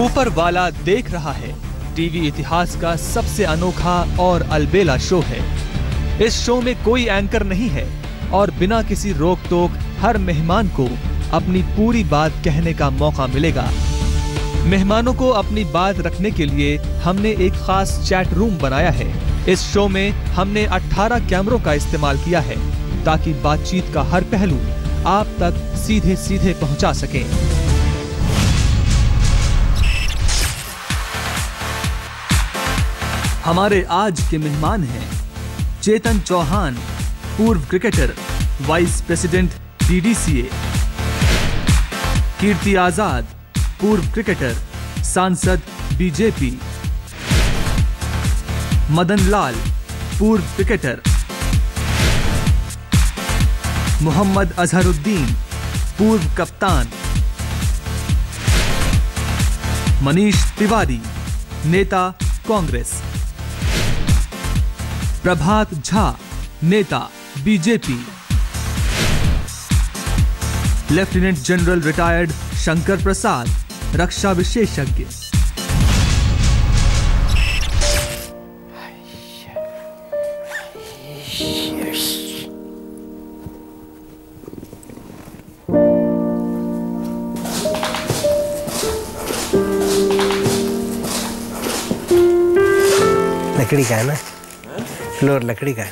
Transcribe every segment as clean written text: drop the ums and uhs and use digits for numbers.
ऊपर वाला देख रहा है टीवी इतिहास का सबसे अनोखा और अलबेला शो है। इस शो में कोई एंकर नहीं है और बिना किसी रोक टोक हर मेहमान को अपनी पूरी बात कहने का मौका मिलेगा। मेहमानों को अपनी बात रखने के लिए हमने एक खास चैट रूम बनाया है। इस शो में हमने 18 कैमरों का इस्तेमाल किया है ताकि बातचीत का हर पहलू आप तक सीधे सीधे पहुंचा सके। हमारे आज के मेहमान हैं चेतन चौहान, पूर्व cricketer, vice president DDCA, Kirti Azad, पूर्व क्रिकेटर, सांसद बीजेपी, मदन लाल, पूर्व क्रिकेटर, मोहम्मद अजहरुद्दीन, पूर्व कप्तान, मनीष तिवारी, नेता कांग्रेस, प्रभात झा, नेता BJP, lieutenant general retired Shankar Prasad, रक्षा विशेषज्ञ। लकड़ी का है ना फ्लोर, लकड़ी का है।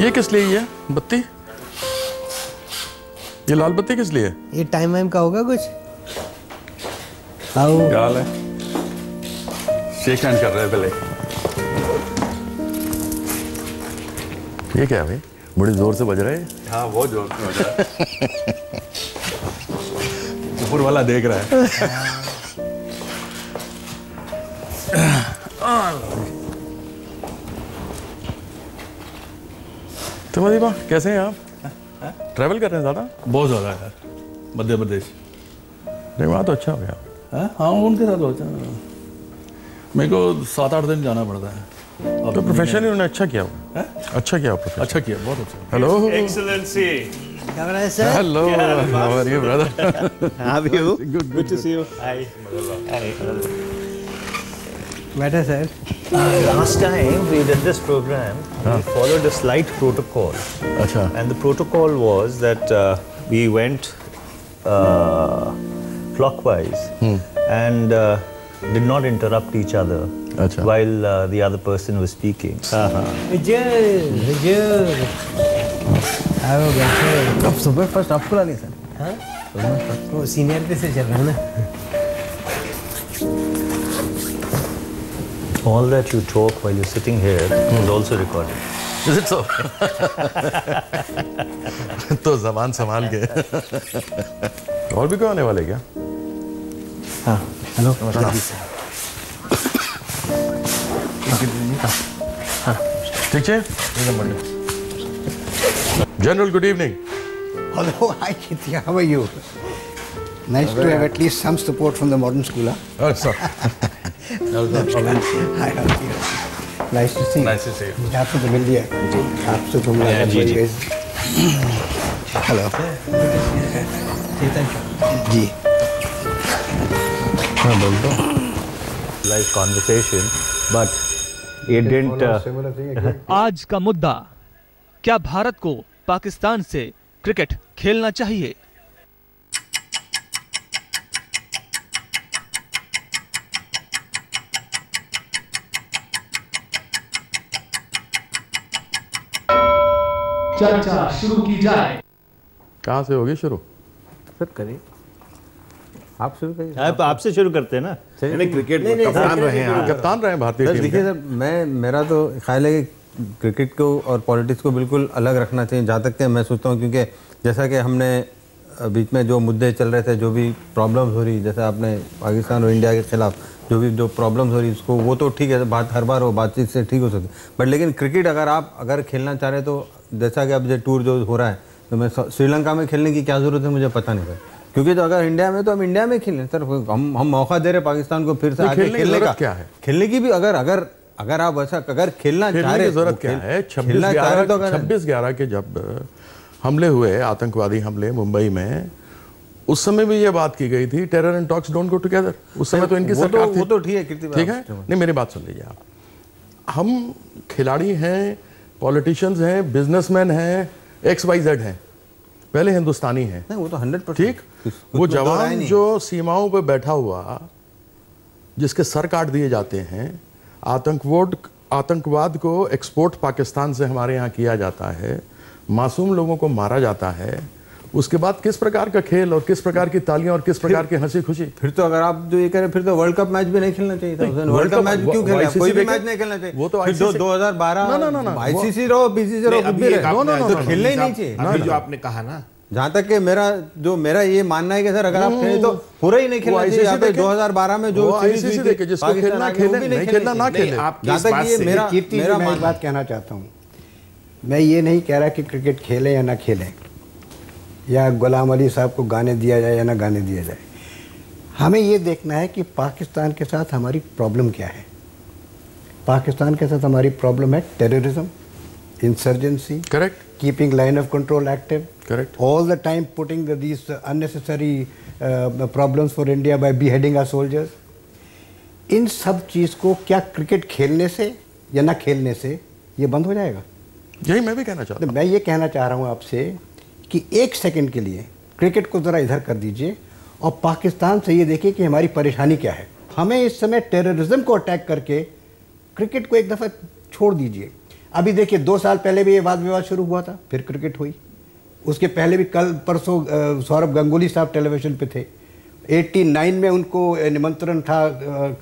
ये किस लिए है बत्ती? ये लाल बत्ती किस लिए? ये टाइम वाइम का होगा कुछ। आओ गाल है, शेक हैंड कर रहे हैं पहले। ये क्या है भाई, बड़े जोर से बज रहा है। हाँ बहुत जोर से बज रहा है। ऊपर वाला देख रहा है। तो दीपा कैसे हैं आप? ट्रैवल कर रहे हैं ज़्यादा? बहुत ज़्यादा यार, मध्य प्रदेश। नहीं वहाँ तो अच्छा हो गया। हाँ उनके साथ होता है, मेरे को 7-8 दिन जाना पड़ता है। तो प्रोफेशनली उन्होंने अच्छा किया हुआ, अच्छा किया, अच्छा किया, बहुत अच्छा। Hello excellency, hello how are you brother, how are you, good good to see you. Hi Matter sir. Last time we did this program, we followed a slight protocol. Acha. And the protocol was that we went clockwise and did not interrupt each other while the other person was speaking. Vijay, Vijay. Aao baithe. Ab subah first aapko lani sir. Ha? Wo seniority se chal raha hai na. All that you talk while you're sitting here is also recorded. Is it so? तो ज़बान संभाल के। और भी कोई आने वाले क्या? हाँ। हेलो। हाँ। ठीक है। General, good evening. Hello, hi Kirti, how are you? Nice to have at least some support from the modern schooler. Oh, sir. No, no problem. Hi, how are you? Nice to see you. Nice to see you. आपको तो मिल लिया, आपसे तो मिला जी। Hello जी, हाँ बोल दो। Live conversation but ये डेंट। आज का मुद्दा, क्या भारत को पाकिस्तान से क्रिकेट खेलना चाहिए? चर्चा शुरू की जाए। कहाँ से होगी शुरू? सर करें, आप शुरू करिए। आपसे शुरू करते हैं ना, मैंने क्रिकेट में कप्तान रहे हैं, कप्तान रहे हैं भारतीय टीम के। देखिए सर, मेरा तो ख्याल है कि क्रिकेट को और पॉलिटिक्स को बिल्कुल अलग रखना चाहिए जहाँ तक के मैं सोचता हूँ, क्योंकि जैसा कि हमने बीच में जो मुद्दे चल रहे थे, जो भी प्रॉब्लम्स हो रही, जैसे आपने पाकिस्तान और इंडिया के खिलाफ जो प्रॉब्लम्स हो रही उसको, वो तो ठीक है, बात हर बार वो बातचीत से ठीक हो सकती है, बट लेकिन क्रिकेट अगर खेलना चाह रहे तो जैसा कि अब जो टूर जो हो रहा है, तो मैं श्रीलंका में खेलने की क्या ज़रूरत है मुझे पता नहीं सर, क्योंकि तो अगर इंडिया में तो हम इंडिया में खेलें सर। हम मौका दे रहे पाकिस्तान को फिर से आगे खेलने का। क्या है खेलने की भी, अगर आप ऐसा अगर खेलना चाह रहे ज़रूरत क्या है? 26/11 के जब हमले हुए, आतंकवादी हमले मुंबई में, उस समय भी ये बात की गई थी, terror and talks don't go together. उस समय तो इनकी सरकार थी। वो तो ठीक है, ठीक है। नहीं, मेरी बात सुन लीजिए आप। हम खिलाड़ी हैं, पॉलिटिशियंस हैं, बिजनेसमैन हैं, XYZ हैं, पहले हिंदुस्तानी हैं। नहीं, वो तो 100%। ठीक, वो जवान जो सीमाओं पर बैठा हुआ, जिसके सर काट दिए जाते हैं, आतंकवाद को एक्सपोर्ट पाकिस्तान से हमारे यहाँ किया जाता है, मासूम लोगों को मारा जाता है, उसके बाद किस प्रकार का खेल और किस प्रकार की तालियां और किस प्रकार की हंसी खुशी। फिर तो अगर आप जो ये कह रहे हैं, फिर तो वर्ल्ड कप मैच भी नहीं खेलना चाहिए था। वर्ल्ड कप मैच क्यों खेला? कोई भी मैच नहीं खेलना चाहिए। वो तो आईसीसी 2012 आईसीसी रहो, बीसीसीआई रहो, तो खेलना ही नहीं चाहिए। जो आपने कहा ना, जहाँ तक कि मेरा ये मानना है कि सर अगर आप खेले तो पूरा ही नहीं खेलना चाहिए। 2012 में जो आईसीसी देखे, जिसको खेलना खेले, नहीं खेलना ना खेले। जहाँ तक ये मेरा बात कहना चाहता हूँ, मैं ये नहीं कह रहा कि क्रिकेट खेलें या ना खेलें, या गुलाम अली साहब को गाने दिया जाए या ना गाने दिया जाए। हमें ये देखना है कि पाकिस्तान के साथ हमारी प्रॉब्लम क्या है। पाकिस्तान के साथ हमारी प्रॉब्लम है terrorism, insurgency, correct, keeping line of control active, correct, all the time putting these unnecessary problems for India by beheading our soldiers. इन सब चीज़ को क्या क्रिकेट खेलने से या ना खेलने से ये बंद हो जाएगा? यही मैं भी कहना चाहता हूँ। मैं ये कहना चाह रहा हूँ आपसे कि एक सेकंड के लिए क्रिकेट को ज़रा इधर कर दीजिए और पाकिस्तान से ये देखिए कि हमारी परेशानी क्या है। हमें इस समय टेररिज्म को अटैक करके क्रिकेट को एक दफ़ा छोड़ दीजिए। अभी देखिए 2 साल पहले भी ये वाद विवाद शुरू हुआ था, फिर क्रिकेट हुई। उसके पहले भी कल परसों सौरभ गंगुली साहब टेलीविज़न पर थे। 89 में उनको निमंत्रण था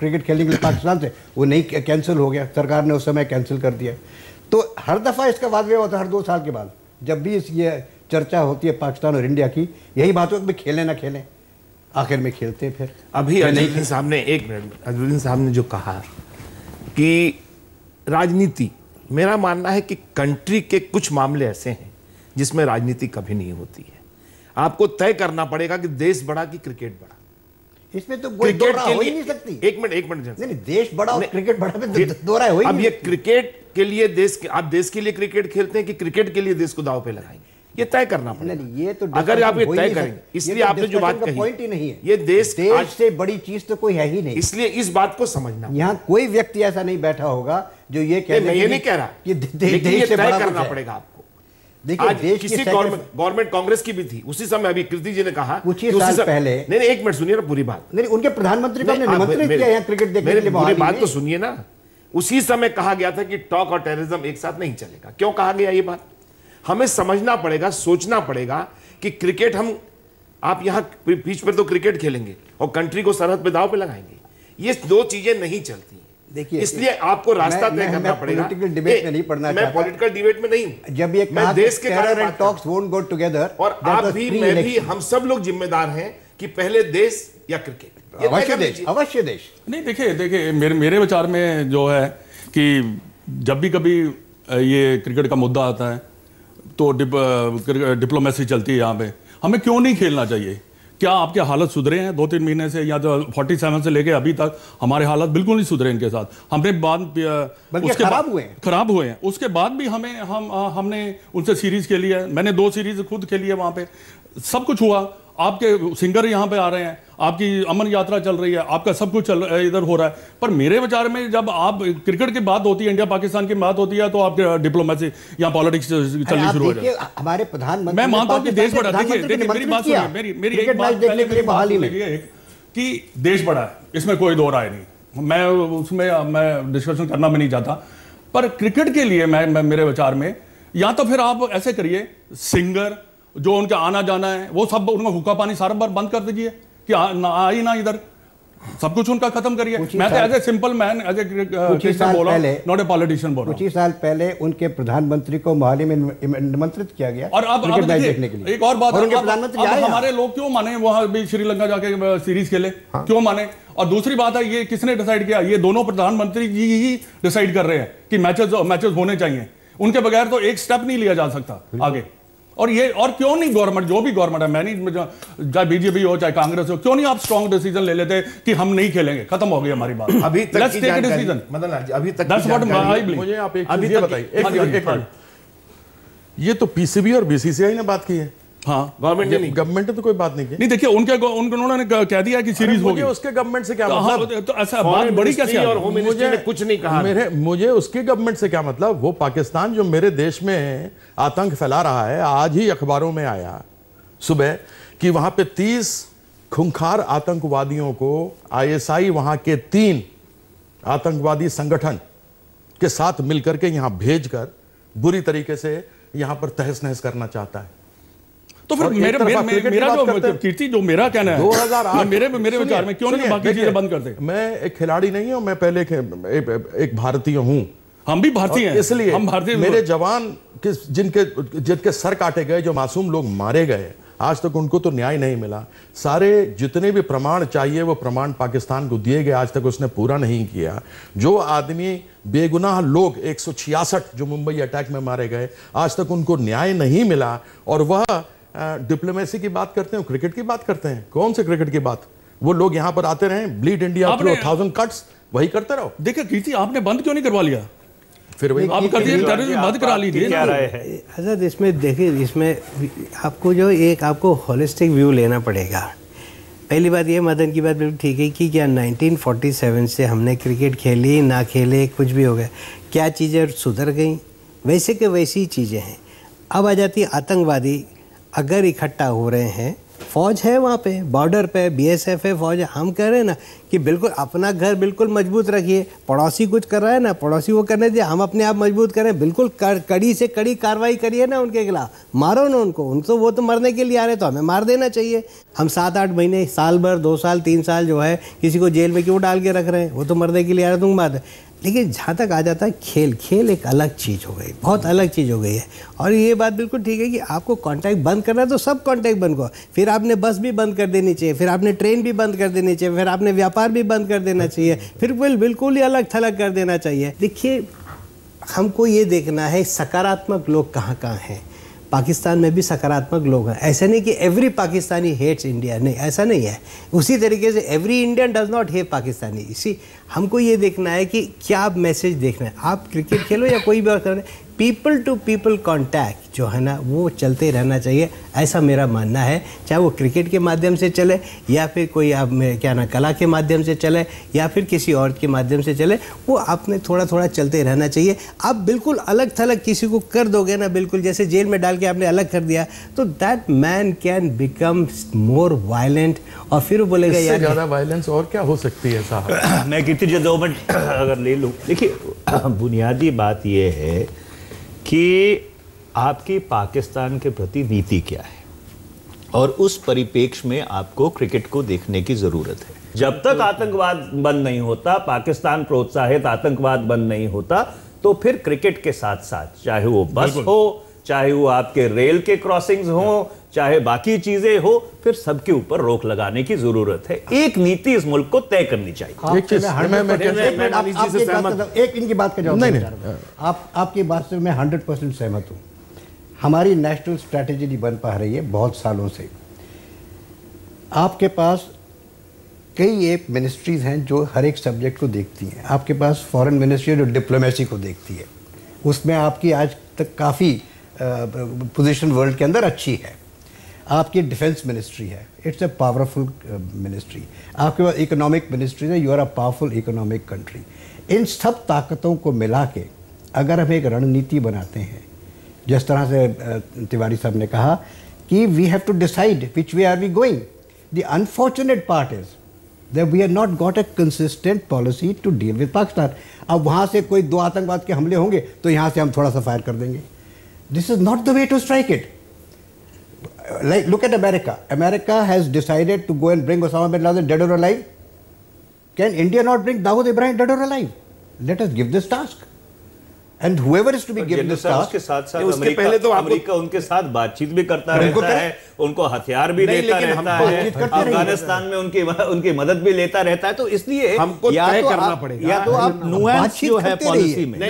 क्रिकेट खेलने के लिए पाकिस्तान से, वो नहीं, कैंसिल हो गया, सरकार ने उस समय कैंसिल कर दिया। तो हर दफ़ा इसका वाद विवाद होता है, हर 2 साल के बाद जब भी ये चर्चा होती है पाकिस्तान और इंडिया की, यही बात हो कि खेलें ना खेलें, आखिर में खेलते हैं। फिर अभी अजहरुद्दीन साहब ने, एक मिनट, अजहरुद्दीन साहब ने जो कहा कि राजनीति, मेरा मानना है कि कंट्री के कुछ मामले ऐसे हैं जिसमें राजनीति कभी नहीं होती है। आपको तय करना पड़ेगा कि देश बड़ा कि क्रिकेट बड़ा। इसमें तो कोई दो राय हो ही नहीं सकती। एक मिनट, नहीं, देश बड़ा और क्रिकेट बड़ा में दो राय हो ही नहीं। अब ये क्रिकेट के लिए देश, आप देश के लिए क्रिकेट खेलते हैं कि क्रिकेट के लिए देश को दाव पे लगाएंगे, ये तय करना पड़ेगा। ये तो अगर आप ये तय करेंगे, इसलिए आपने जो बात कही पॉइंट ही नहीं है। ये देश से बड़ी चीज तो कोई है ही नहीं, इसलिए इस बात को समझना। यहाँ कोई व्यक्ति ऐसा नहीं बैठा होगा जो ये कह रहा है, ये नहीं कह रहा, करना पड़ेगा आपको। देखिए, किसी गवर्नमेंट कांग्रेस की भी थी, उसी समय अभी कीर्ति जी ने कहा कुछ ही साल पहले, नहीं, एक मिनट सुनिए ना पूरी बात। नहीं, उनके प्रधानमंत्री को निमंत्रित किया है क्रिकेट देखने के लिए, पूरी बात तो सुनिए ना। उसी समय कहा गया था कि टॉक और टेररिज्म एक साथ नहीं चलेगा। क्यों कहा गया ये बात? हमें समझना पड़ेगा, सोचना पड़ेगा कि क्रिकेट हम, आप यहाँ पिच पर तो क्रिकेट खेलेंगे और कंट्री को सरहद पे दाव पे लगाएंगे, ये दो चीजें नहीं चलती। देखिए, इसलिए आपको रास्ता तय करना पड़ेगा। पॉलिटिकल डिबेट में नहीं पढ़ना चाहता, मैं पॉलिटिकल डिबेट में नहीं। जब ये मैं देश के terror and talks won't go together, और आप भी, मैं भी, हम सब लोग जिम्मेदार हैं कि पहले देश या क्रिकेट, अवश्य देश। नहीं, देखिए, मेरे विचार में जो है कि जब भी कभी ये क्रिकेट का मुद्दा आता है तो डिप्लोमेसी चलती है। यहाँ पे हमें क्यों नहीं खेलना चाहिए? क्या आपके हालत सुधरे हैं 2-3 महीने से, या जो 47 से लेके अभी तक हमारे हालत बिल्कुल नहीं सुधरे इनके साथ? हमने खराब हुए हैं। उसके बाद भी हमने उनसे सीरीज खेली है, मैंने 2 सीरीज खुद खेली है, वहाँ पे सब कुछ हुआ। आपके सिंगर यहाँ पे आ रहे हैं, आपकी अमन यात्रा चल रही है, आपका सब कुछ इधर हो रहा है। पर मेरे विचार में जब आप क्रिकेट की बात होती है, इंडिया पाकिस्तान की बात होती है, तो आप डिप्लोमेसी या पॉलिटिक्स चलनी शुरू हो जाती है। हमारे प्रधानमंत्री, मैं मानता हूँ कि देश बड़ा, देखिए मेरी बात सुनिए, मेरी एक बात पहले कि देश बड़ा है, इसमें कोई दो राय नहीं, मैं डिस्कशन करना भी नहीं चाहता। पर क्रिकेट के लिए मेरे विचार में, या तो फिर आप ऐसे करिए, सिंगर जो उनका आना जाना है वो सब उनका हुक्का पानी सारा बार बंद कर दीजिए कि आई ना इधर, सब कुछ उनका खत्म करिए। मैं तो as a simple man, as a cricketer बोला, नॉट ए पॉलिटिशियन बोला। 25 साल पहले उनके प्रधानमंत्री को मोहाली में निमंत्रित किया गया। और अब एक और बात, हमारे लोग क्यों माने वहां भी श्रीलंका जाके सीरीज खेले, क्यों माने? और दूसरी बात है, ये किसने डिसाइड किया? ये दोनों प्रधानमंत्री जी ही डिसाइड कर रहे हैं कि मैचेस होने चाहिए, उनके बगैर तो एक स्टेप नहीं लिया जा सकता आगे। और ये, और क्यों नहीं गवर्नमेंट, जो भी गवर्नमेंट है, मैं नहीं, चाहे बीजेपी हो चाहे कांग्रेस हो, क्यों नहीं आप स्ट्रॉन्ग डिसीजन ले लेते कि हम नहीं खेलेंगे, खत्म हो गई हमारी बात। अभी तक की डिसीजन, मदन लाल जी, अभी तक की जानकारी मुझे आप एक चीज बताइए। ये तो पीसीबी और बीसीसीआई ने बात की है, हाँ गवर्नमेंट ने तो कोई बात नहीं की। नहीं देखिए उनके उन्होंने कह दिया कि सीरीज होगी, उसके गवर्नमेंट से क्या मतलब? तो ऐसा बात बड़ी कैसे आ रही है? मुझे कुछ नहीं कहा, मुझे उसके गवर्नमेंट से क्या मतलब? वो पाकिस्तान जो मेरे देश में आतंक फैला रहा है, आज ही अखबारों में आया सुबह कि वहां पे 30 खूंखार आतंकवादियों को ISI वहां के 3 आतंकवादी संगठन के साथ मिलकर के यहाँ भेजकर बुरी तरीके से यहाँ पर तहस नहस करना चाहता है। तो फिर मेरा कहना है 2008 मेरे विचार में क्यों नहीं बाकी चीजें बंद कर दे? मैं एक खिलाड़ी नहीं हूं, मैं पहले एक भारतीय हूं। हम भी भारतीय हैं, इसलिए हम भारतीय। मेरे जवान जिनके सर काटे गए, जो मासूम लोग मारे गए, आज तक उनको तो न्याय नहीं मिला। सारे जितने भी प्रमाण चाहिए वो प्रमाण पाकिस्तान को दिए गए, आज तक उसने पूरा नहीं किया। जो आदमी बेगुनाह लोग 166 जो मुंबई अटैक में मारे गए, आज तक उनको न्याय नहीं मिला। और वह डिप्लोमेसी की बात करते हैं, क्रिकेट की बात करते हैं, कौन से क्रिकेट की बात? वो लोग यहाँ पर आते रहे, ब्लीड इंडिया 1000 कट्स, वही करते रहो। देखिए कीर्ति, आपने बंद क्यों नहीं करवा लिया? फिर वही आप कर दिए, बंद करा लीजिए। आज़ाद इसमें देखिए, इसमें आपको जो एक आपको होलिस्टिक व्यू लेना पड़ेगा। पहली बात ये, मदन की बात बिल्कुल ठीक है कि क्या 1947 से हमने क्रिकेट खेली ना खेले कुछ भी हो गया, क्या चीज़ें सुधर गई? वैसे के वैसी चीज़ें हैं। अब आ जाती आतंकवादी अगर इकट्ठा हो रहे हैं, फौज है वहाँ पे, बॉर्डर पे BSF है, फौज है। हम कह रहे हैं ना कि बिल्कुल अपना घर बिल्कुल मजबूत रखिए, पड़ोसी कुछ कर रहा है ना, पड़ोसी वो करने दिया, हम अपने आप मजबूत करें। बिल्कुल कड़ी से कड़ी कार्रवाई करिए ना उनके खिलाफ, मारो ना उनको। उनको वो तो मरने के लिए आ रहे, तो हमें मार देना चाहिए। हम 7-8 महीने, साल भर, 2 साल 3 साल जो है किसी को जेल में क्यों डाल के रख रहे हैं? वो तो मरने के लिए आ रहे, तुम मार। लेकिन जहाँ तक आ जाता है खेल, खेल एक अलग चीज़ हो गई, बहुत अलग चीज़ हो गई है। और ये बात बिल्कुल ठीक है कि आपको कांटेक्ट बंद करना है तो सब कांटेक्ट बंद करो, फिर आपने बस भी बंद कर देनी चाहिए, फिर आपने ट्रेन भी बंद कर देनी चाहिए, फिर आपने व्यापार भी बंद कर देना चाहिए, फिर बिल्कुल ही अलग थलग कर देना चाहिए। देखिए हमको ये देखना है सकारात्मक लोग कहाँ कहाँ हैं। पाकिस्तान में भी सकारात्मक लोग हैं, ऐसा नहीं कि एवरी पाकिस्तानी हेट्स इंडिया, नहीं, ऐसा नहीं है। उसी तरीके से every Indian does not hate Pakistani. इसी हमको ये देखना है कि क्या आप मैसेज देखना है, आप क्रिकेट खेलो या कोई भी और करो, पीपल टू पीपल कांटेक्ट जो है ना वो चलते रहना चाहिए, ऐसा मेरा मानना है। चाहे वो क्रिकेट के माध्यम से चले या फिर कोई आप क्या ना कला के माध्यम से चले या फिर किसी और के माध्यम से चले, वो आपने थोड़ा थोड़ा चलते रहना चाहिए। आप बिल्कुल अलग थलग किसी को कर दोगे ना, बिल्कुल जैसे जेल में डाल के आपने अलग कर दिया, तो that man can become more violent. और फिर वो बोलेगा यार ज़्यादा वायलेंस और क्या हो सकती है साहब। मैं कीर्ति जी 2 मिनट अगर ले लूँ। देखिए बुनियादी बात यह है कि आपकी पाकिस्तान के प्रति नीति क्या है और उस परिपेक्ष में आपको क्रिकेट को देखने की ज़रूरत है। जब तक आतंकवाद बंद नहीं होता, पाकिस्तान प्रोत्साहित आतंकवाद बंद नहीं होता, तो फिर क्रिकेट के साथ साथ चाहे वो बस हो, चाहे वो आपके रेल के क्रॉसिंग्स हों, चाहे बाकी चीजें हो, फिर सबके ऊपर रोक लगाने की जरूरत है। एक नीति इस मुल्क को तय करनी चाहिए। एक इनकी बात का जवाब नहीं, आपकी बात से मैं 100% सहमत हूँ। हमारी नेशनल स्ट्रैटेजी नहीं बन पा रही है बहुत सालों से। आपके पास कई एक मिनिस्ट्रीज हैं जो हर एक सब्जेक्ट को देखती हैं। आपके पास फॉरेन मिनिस्ट्री जो डिप्लोमेसी को देखती है, उसमें आपकी आज तक काफ़ी पोजीशन वर्ल्ड के अंदर अच्छी है। आपकी डिफेंस मिनिस्ट्री है, इट्स अ पावरफुल मिनिस्ट्री। आपके पास इकोनॉमिक मिनिस्ट्री है, you are a powerful economic country. इन सब ताकतों को मिला के अगर हम एक रणनीति बनाते हैं, जिस तरह से तिवारी साहब ने कहा कि we have to decide which way are we going. The unfortunate part is that we have not got a consistent policy to deal with Pakistan. अब वहाँ से कोई 2 आतंकवाद के हमले होंगे तो यहाँ से हम थोड़ा सा फायर कर देंगे। This is not the way to strike it. Like, look at America. America has decided to go and bring Osama bin Laden dead or alive. Can India not bring Dawood Ibrahim dead or alive? Let us give this task. And whoever is to be given this task, उसके पहले तो America उनके साथ बातचीत भी करता रहता है, उनको हथियार भी देता रहता है, अफगानिस्तान में उनकी मदद भी लेता रहता है। तो इसलिए हमको तय करना पड़ेगा, या तो आप नुआंस जो है पॉलिसी में, ये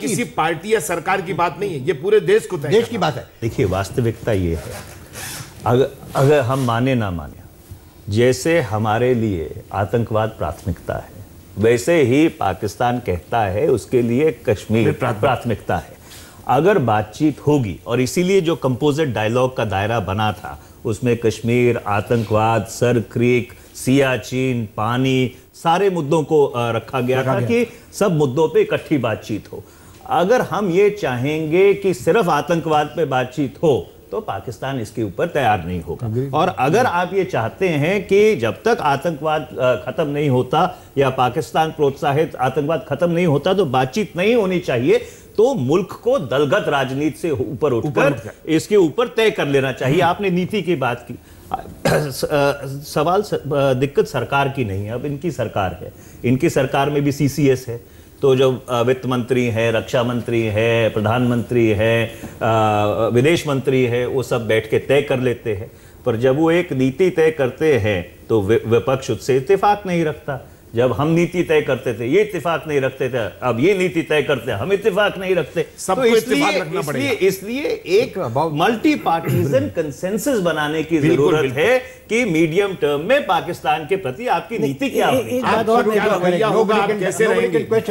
किसी पार्टी या सरकार की बात नहीं है, ये पूरे देश को देश की बात है। देखिए वास्तविकता ये है, अगर हम माने ना माने, जैसे हमारे लिए आतंकवाद प्राथमिकता है, वैसे ही पाकिस्तान कहता है उसके लिए कश्मीर प्राथमिकता है। अगर बातचीत होगी, और इसीलिए जो कंपोजिट डायलॉग का दायरा बना था उसमें कश्मीर, आतंकवाद, सर क्रीक, सियाचिन, पानी, सारे मुद्दों को रखा गया था कि सब मुद्दों पे इकट्ठी बातचीत हो। अगर हम ये चाहेंगे कि सिर्फ आतंकवाद पे बातचीत हो तो पाकिस्तान इसके ऊपर तैयार नहीं होगा। और अगर आप ये चाहते हैं कि जब तक आतंकवाद खत्म नहीं होता या पाकिस्तान प्रोत्साहित आतंकवाद खत्म नहीं होता तो बातचीत नहीं होनी चाहिए, तो मुल्क को दलगत राजनीति से ऊपर उठकर इसके ऊपर तय कर लेना चाहिए। आपने नीति की बात की, सवाल दिक्कत सरकार की नहीं है, अब इनकी सरकार है, इनकी सरकार में भी CCS है, तो जब वित्त मंत्री है, रक्षा मंत्री है, प्रधानमंत्री है, विदेश मंत्री है, वो सब बैठ के तय कर लेते हैं। पर जब वो एक नीति तय करते हैं तो विपक्ष उससे इत्तेफाक नहीं रखता। जब हम नीति तय करते थे ये इत्तेफाक नहीं रखते थे, अब ये नीति तय करते हम इत्तेफाक नहीं रखते, सबको इत्तेफाक रखना पड़ेगा। इसलिए एक मल्टी पार्टीजन कंसेंसस बनाने की जरूरत है कि मीडियम टर्म में पाकिस्तान के प्रति आपकी नीति क्या होगी,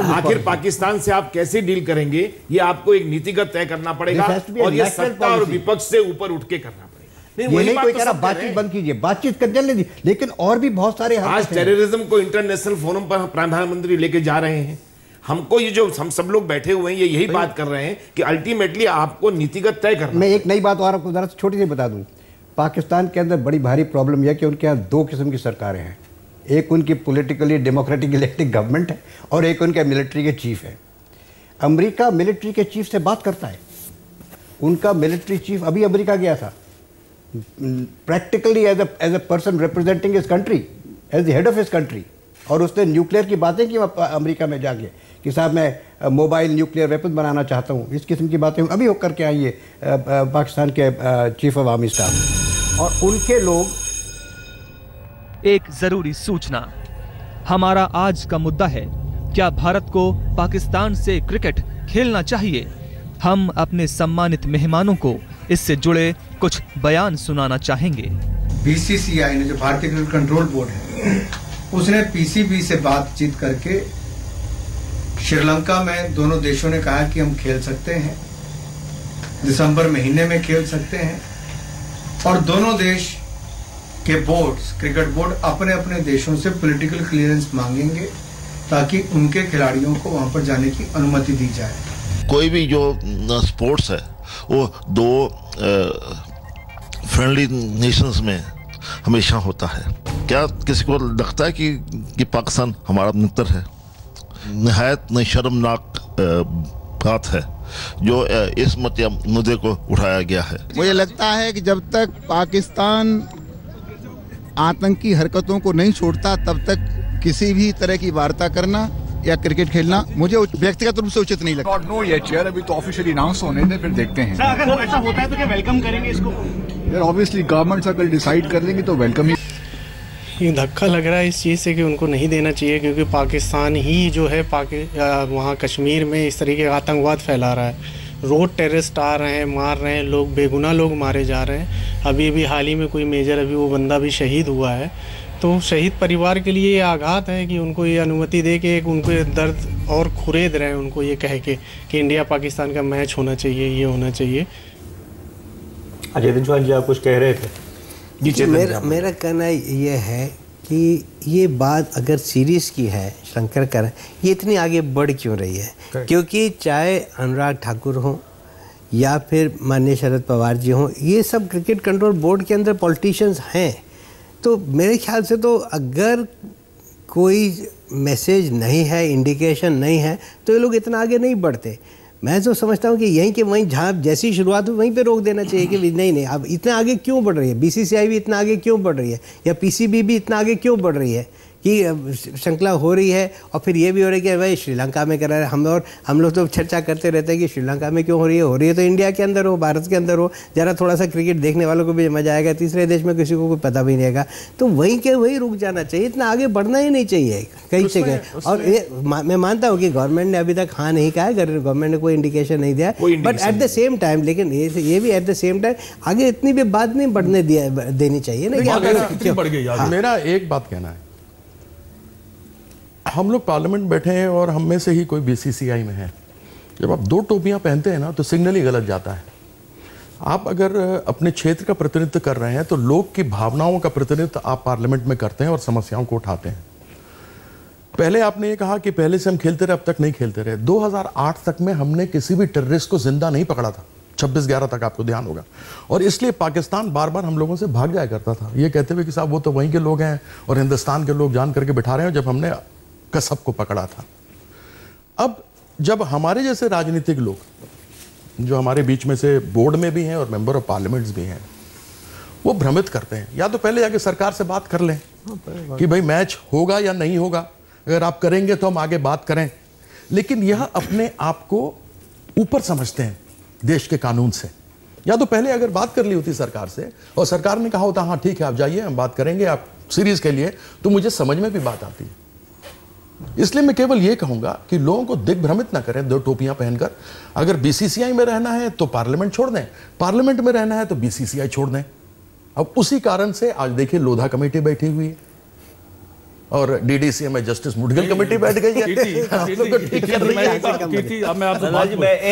आखिर पाकिस्तान से आप कैसे डील करेंगे, ये आपको एक नीतिगत तय करना पड़ेगा और ये सत्ता और विपक्ष से ऊपर उठ के करना पड़ेगा। नहीं कोई कह रहा बातचीत बंद कीजिए, बातचीत कर चलने दीजिए, लेकिन और भी बहुत सारे आज टेररिज्म को इंटरनेशनल फोरम पर प्रधानमंत्री लेके जा रहे हैं। हमको ये जो हम सब लोग बैठे हुए हैं ये यही बात कर रहे हैं कि अल्टीमेटली आपको नीतिगत तय करना। मैं एक नई बात और आपको जरा छोटी सी बता दूं, पाकिस्तान के अंदर बड़ी भारी प्रॉब्लम यह कि उनके यहाँ दो किस्म की सरकारें हैं, एक उनकी पोलिटिकली डेमोक्रेटिक इलेक्टेड गवर्नमेंट है और एक उनके मिलिट्री के चीफ है। अमरीका मिलिट्री के चीफ से बात करता है, उनका मिलिट्री चीफ अभी अमरीका गया था practically as a person representing his country, as the head of his country, और उसने न्यूक्लियर की बातें की अमेरिका में जाके कि साहब मैं मोबाइल न्यूक्लियर वेपन बनाना चाहता हूँ, इस किस्म की बातें अभी हो करके आई है पाकिस्तान के चीफ ऑफ आर्मी स्टाफ और उनके लोग। एक ज़रूरी सूचना, हमारा आज का मुद्दा है, क्या भारत को पाकिस्तान से क्रिकेट खेलना चाहिए? हम अपने सम्मानित मेहमानों को इससे जुड़े कुछ बयान सुनाना चाहेंगे। BCCI ने, जो भारतीय क्रिकेट कंट्रोल बोर्ड है, उसने PCB से बातचीत करके श्रीलंका में दोनों देशों ने कहा कि हम खेल सकते हैं, दिसंबर महीने में खेल सकते हैं, और दोनों देश के बोर्ड्स, क्रिकेट बोर्ड अपने अपने देशों से पॉलिटिकल क्लियरेंस मांगेंगे ताकि उनके खिलाड़ियों को वहां पर जाने की अनुमति दी जाए। कोई भी जो स्पोर्ट्स है वो दो फ्रेंडली नेशंस में हमेशा होता है। क्या किसी को लगता है कि पाकिस्तान हमारा मित्र है? नहायत न शर्मनाक बात है जो इस मुद्दे को उठाया गया है। मुझे लगता है कि जब तक पाकिस्तान आतंकी हरकतों को नहीं छोड़ता तब तक किसी भी तरह की वार्ता करना या क्रिकेट खेलना मुझे व्यक्तिगत रूप से उचित नहीं लगता। नो येट यार, अभी तो ऑफिशियली अनाउंस होने दे, फिर देखते हैं। सर अगर ऐसा होता है तो क्या वेलकम करेंगे इसको? यार ऑब्वियसली गवर्नमेंट्स अगर डिसाइड कर लेंगी तो वेलकम ही। ये धक्का लग रहा है इस चीज़ से कि उनको नहीं देना चाहिए, क्योंकि पाकिस्तान ही जो है वहाँ कश्मीर में इस तरीके का आतंकवाद फैला रहा है। रोड टेररिस्ट आ रहे हैं, मार रहे हैं लोग, बेगुनाह लोग मारे जा रहे हैं। अभी भी हाल ही में कोई मेजर, अभी वो बंदा भी शहीद हुआ है, तो शहीद परिवार के लिए ये आघात है कि उनको ये अनुमति दे के उनको ये दर्द और खुरेद रहे हैं, उनको ये कह के कि इंडिया पाकिस्तान का मैच होना चाहिए, ये होना चाहिए। चेतन चौहान जी आप कुछ कह रहे थे जी। मेरा कहना ये है कि ये बात अगर सीरीज़ की है, शंकर कह रहे हैं ये इतनी आगे बढ़ क्यों रही है, क्योंकि चाहे अनुराग ठाकुर हों या फिर माननीय शरद पवार जी हों, ये सब क्रिकेट कंट्रोल बोर्ड के अंदर पॉलिटिशियंस हैं। तो मेरे ख्याल से तो अगर कोई मैसेज नहीं है, इंडिकेशन नहीं है, तो ये लोग इतना आगे नहीं बढ़ते। मैं तो समझता हूँ कि यहीं के वहीं जहाँ जैसी शुरुआत हुई वहीं पे रोक देना चाहिए कि नहीं अब इतना आगे क्यों बढ़ रही है, BCCI भी इतना आगे क्यों बढ़ रही है, या PCB भी इतना आगे क्यों बढ़ रही है कि श्रृंखला हो रही है। और फिर ये भी हो रही है कि भाई श्रीलंका में कर रहा है, हम लोग तो चर्चा करते रहते हैं कि श्रीलंका में क्यों हो रही है तो इंडिया के अंदर हो, भारत के अंदर हो, ज़रा थोड़ा सा क्रिकेट देखने वालों को भी मज़ा आएगा, तीसरे देश में किसी को कोई पता भी नहीं रहेगा। तो वहीं के वहीं रुक जाना चाहिए, इतना आगे बढ़ना ही नहीं चाहिए कहीं से कहीं। और मैं मानता हूँ कि गवर्नमेंट ने अभी तक हाँ नहीं कहा, गवर्नमेंट ने कोई इंडिकेशन नहीं दिया, but at the same time, लेकिन ये भी एट द सेम टाइम आगे इतनी भी बात नहीं बढ़ने देनी चाहिए ना। मेरा एक बात कहना है, हम लोग पार्लियामेंट बैठे हैं और हम में से ही कोई BCCI में है, जब आप दो टोपियां पहनते हैं ना तो सिग्नल ही गलत जाता है। आप अगर अपने क्षेत्र का प्रतिनिधित्व कर रहे हैं तो लोग की भावनाओं का प्रतिनिधित्व आप पार्लियामेंट में करते हैं और समस्याओं को उठाते हैं। पहले आपने ये कहा कि पहले से हम खेलते रहे, अब तक नहीं खेलते रहे। 2008 तक में हमने किसी भी टेररिस्ट को जिंदा नहीं पकड़ा था, 26/11 तक आपको ध्यान होगा। और इसलिए पाकिस्तान बार बार हम लोगों से भाग जाया करता था, ये कहते हुए कि साहब वो तो वहीं के लोग हैं और हिंदुस्तान के लोग जान करके बिठा रहे हैं, जब हमने कसब को पकड़ा था। अब जब हमारे जैसे राजनीतिक लोग जो हमारे बीच में से बोर्ड में भी हैं और मेंबर ऑफ पार्लियामेंट्स भी हैं, वो भ्रमित करते हैं। या तो पहले जाके सरकार से बात कर लें कि भाई मैच होगा या नहीं होगा, अगर आप करेंगे तो हम आगे बात करें। लेकिन यह अपने आप को ऊपर समझते हैं देश के कानून से। या तो पहले अगर बात कर ली होती सरकार से और सरकार ने कहा होता हाँ ठीक है आप जाइए हम बात करेंगे आप सीरीज के लिए, तो मुझे समझ में भी बात आती है। इसलिए मैं केवल ये कहूंगा कि लोगों को दिग्भ्रमित ना करें दो टोपियां पहनकर। अगर बीसीसीआई में रहना है तो पार्लियामेंट छोड़ दें, पार्लियामेंट में रहना है तो बीसीसीआई छोड़ दें। अब उसी कारण से आज देखिए लोधा कमेटी बैठी हुई है और डीडीसीए में जस्टिस मुदगल कमेटी बैठ गई है।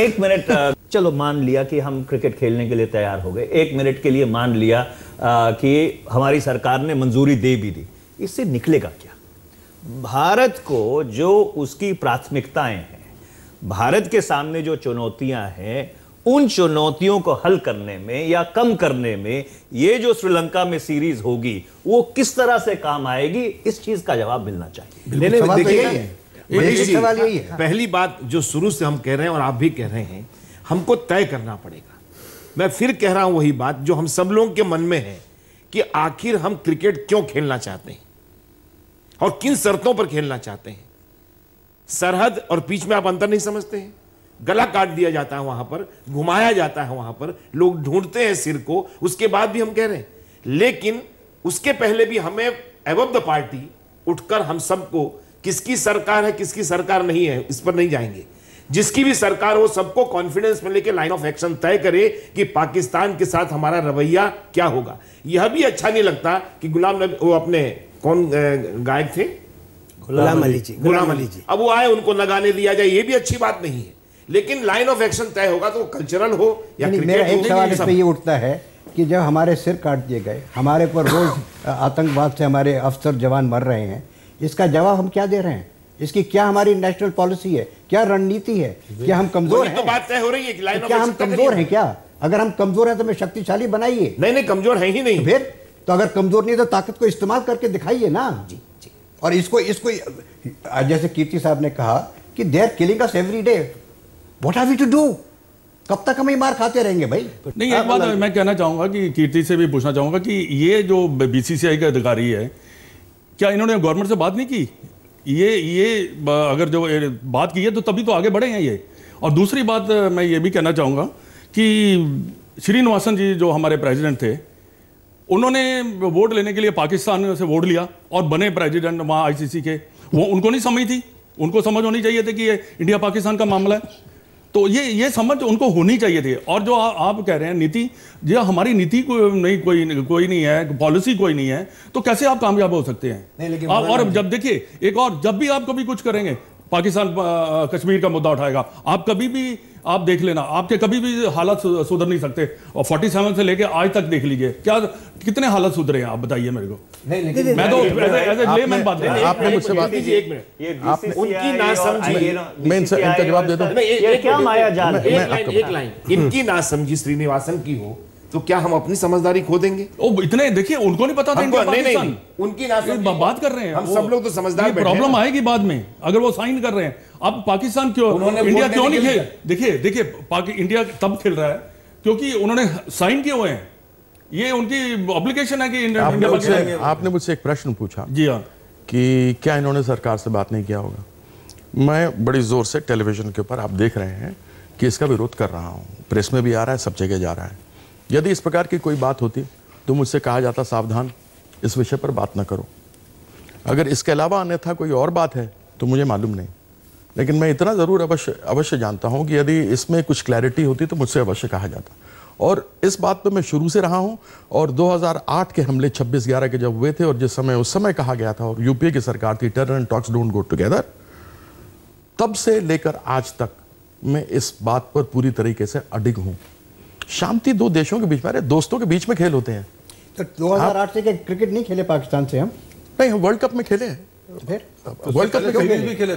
एक मिनट, चलो मान लिया कि हम क्रिकेट खेलने के लिए तैयार हो गए, एक मिनट के लिए मान लिया कि हमारी सरकार ने मंजूरी दे भी दी, इससे निकलेगा क्या? भारत को जो उसकी प्राथमिकताएं हैं, भारत के सामने जो चुनौतियां हैं, उन चुनौतियों को हल करने में या कम करने में ये जो श्रीलंका में सीरीज होगी वो किस तरह से काम आएगी, इस चीज का जवाब मिलना चाहिए। सवाल यही है। पहली बात जो शुरू से हम कह रहे हैं और आप भी कह रहे हैं, हमको तय करना पड़ेगा। मैं फिर कह रहा हूं वही बात जो हम सब लोगों के मन में है कि आखिर हम क्रिकेट क्यों खेलना चाहते हैं और किन शर्तों पर खेलना चाहते हैं। सरहद और पिच में आप अंतर नहीं समझते हैं, गला काट दिया जाता है वहां पर, घुमाया जाता है वहां पर, लोग ढूंढते हैं सिर को, उसके बाद भी हम कह रहे हैं। लेकिन उसके पहले भी हमें एबव द पार्टी उठकर हम सबको किसकी सरकार है किसकी सरकार नहीं है इस पर नहीं जाएंगे, जिसकी भी सरकार हो सबको कॉन्फिडेंस में लेके लाइन ऑफ एक्शन तय करे कि पाकिस्तान के साथ हमारा रवैया क्या होगा। यह भी अच्छा नहीं लगता कि गुलाम नबी वो अपने कौन गायक थे गुलाम अली जी अब वो आए उनको लगाने दिया जाए, ये भी अच्छी बात नहीं है। लेकिन लाइन ऑफ एक्शन तय होगा तो कल्चरल हो या क्रिकेट हो। इस पे ये उठता है कि जब हमारे सिर काट दिए गए, हमारे पर रोज आतंकवाद से हमारे अफसर जवान मर रहे हैं, इसका जवाब हम क्या दे रहे हैं? इसकी क्या हमारी नेशनल पॉलिसी है, क्या रणनीति है, क्या हम कमजोर हैं? तो बात तय हो रही है कि लाइन ऑफ एक्शन, क्या हम कमजोर हैं? क्या अगर हम कमजोर हैं तो हमें शक्तिशाली बनाइए। नहीं कमजोर है ही नहीं फिर तो, अगर कमजोर नहीं है तो ताकत को इस्तेमाल करके दिखाइए ना। जी। और इसको जैसे कीर्ति साहब ने कहा कि they are killing us every day, what have we to do, कब तक हम ये मार खाते रहेंगे भाई? नहीं, एक बात मैं कहना चाहूंगा कि कीर्ति से भी पूछना चाहूंगा कि ये जो बीसीसीआई का अधिकारी है, क्या इन्होंने गवर्नमेंट से बात नहीं की? ये अगर जो बात की है तो तभी तो आगे बढ़े हैं ये। और दूसरी बात मैं ये भी कहना चाहूँगा कि श्रीनिवासन जी जो हमारे प्रेसिडेंट थे, उन्होंने वोट लेने के लिए पाकिस्तान से वोट लिया और बने प्रेसिडेंट वहाँ आईसीसी के। वो उनको नहीं समझ थी, उनको समझ होनी चाहिए थी कि ये इंडिया पाकिस्तान का मामला है, तो ये समझ उनको होनी चाहिए थी। और जो आप कह रहे हैं नीति, जो हमारी नीति कोई नहीं है, पॉलिसी कोई नहीं है, तो कैसे आप कामयाब हो सकते हैं? लेकिन और जब देखिए एक और, जब भी आप कभी कुछ करेंगे पाकिस्तान कश्मीर का मुद्दा उठाएगा, आप कभी भी आप देख लेना, आपके कभी भी हालत सुधर नहीं सकते। और 47 से लेके आज तक देख लीजिए क्या कितने हालत सुधरे हैं, आप बताइए मेरे को। नहीं मैं तो लेमैन बात कर रहा हूं। आपने मुझसे बात की, एक मिनट, आपने उनकी नासमझी, मैं इनका जवाब देता हूं। ये क्या माया जाल, एक लाइन इनकी नासमझी श्रीनिवासन की हो तो क्या हम अपनी समझदारी खो देंगे? ओ इतने देखिए उनको नहीं पता था इंडिया पाकिस्तान, उनकी बात कर रहे हैं हम सब लोग तो समझदार बैठे हैं। प्रॉब्लम आएगी बाद में अगर वो साइन कर रहे हैं। अब पाकिस्तान क्यों, इंडिया क्यों नहीं खेल, देखिए इंडिया तब खेल रहा है क्योंकि उन्होंने साइन किए हुए हैं, ये उनकी ऑब्लिगेशन है कि इंडिया। आपने मुझसे एक प्रश्न पूछा जी हाँ कि क्या इन्होंने सरकार से बात नहीं किया होगा। मैं बड़ी जोर से टेलीविजन के ऊपर आप देख रहे हैं कि इसका विरोध कर रहा हूँ, प्रेस में भी आ रहा है, सब जगह जा रहा है। यदि इस प्रकार की कोई बात होती तो मुझसे कहा जाता सावधान, इस विषय पर बात ना करो। अगर इसके अलावा अन्यथा कोई और बात है तो मुझे मालूम नहीं, लेकिन मैं इतना ज़रूर अवश्य जानता हूं कि यदि इसमें कुछ क्लैरिटी होती तो मुझसे अवश्य कहा जाता। और इस बात पर मैं शुरू से रहा हूं। और 2008 के हमले 26/11 के जब हुए थे और जिस समय उस समय कहा गया था और यूपीए की सरकार थी terror and talks don't go together, तब से लेकर आज तक मैं इस बात पर पूरी तरीके से अडिग हूँ। शांति दो देशों के बीच में, अरे दोस्तों के बीच में खेल होते हैं। तो 2008 से क्रिकेट नहीं खेले पाकिस्तान से हम? नहीं, हम वर्ल्ड कप में खेले हैं। फिर वर्ल्ड कप में खेले,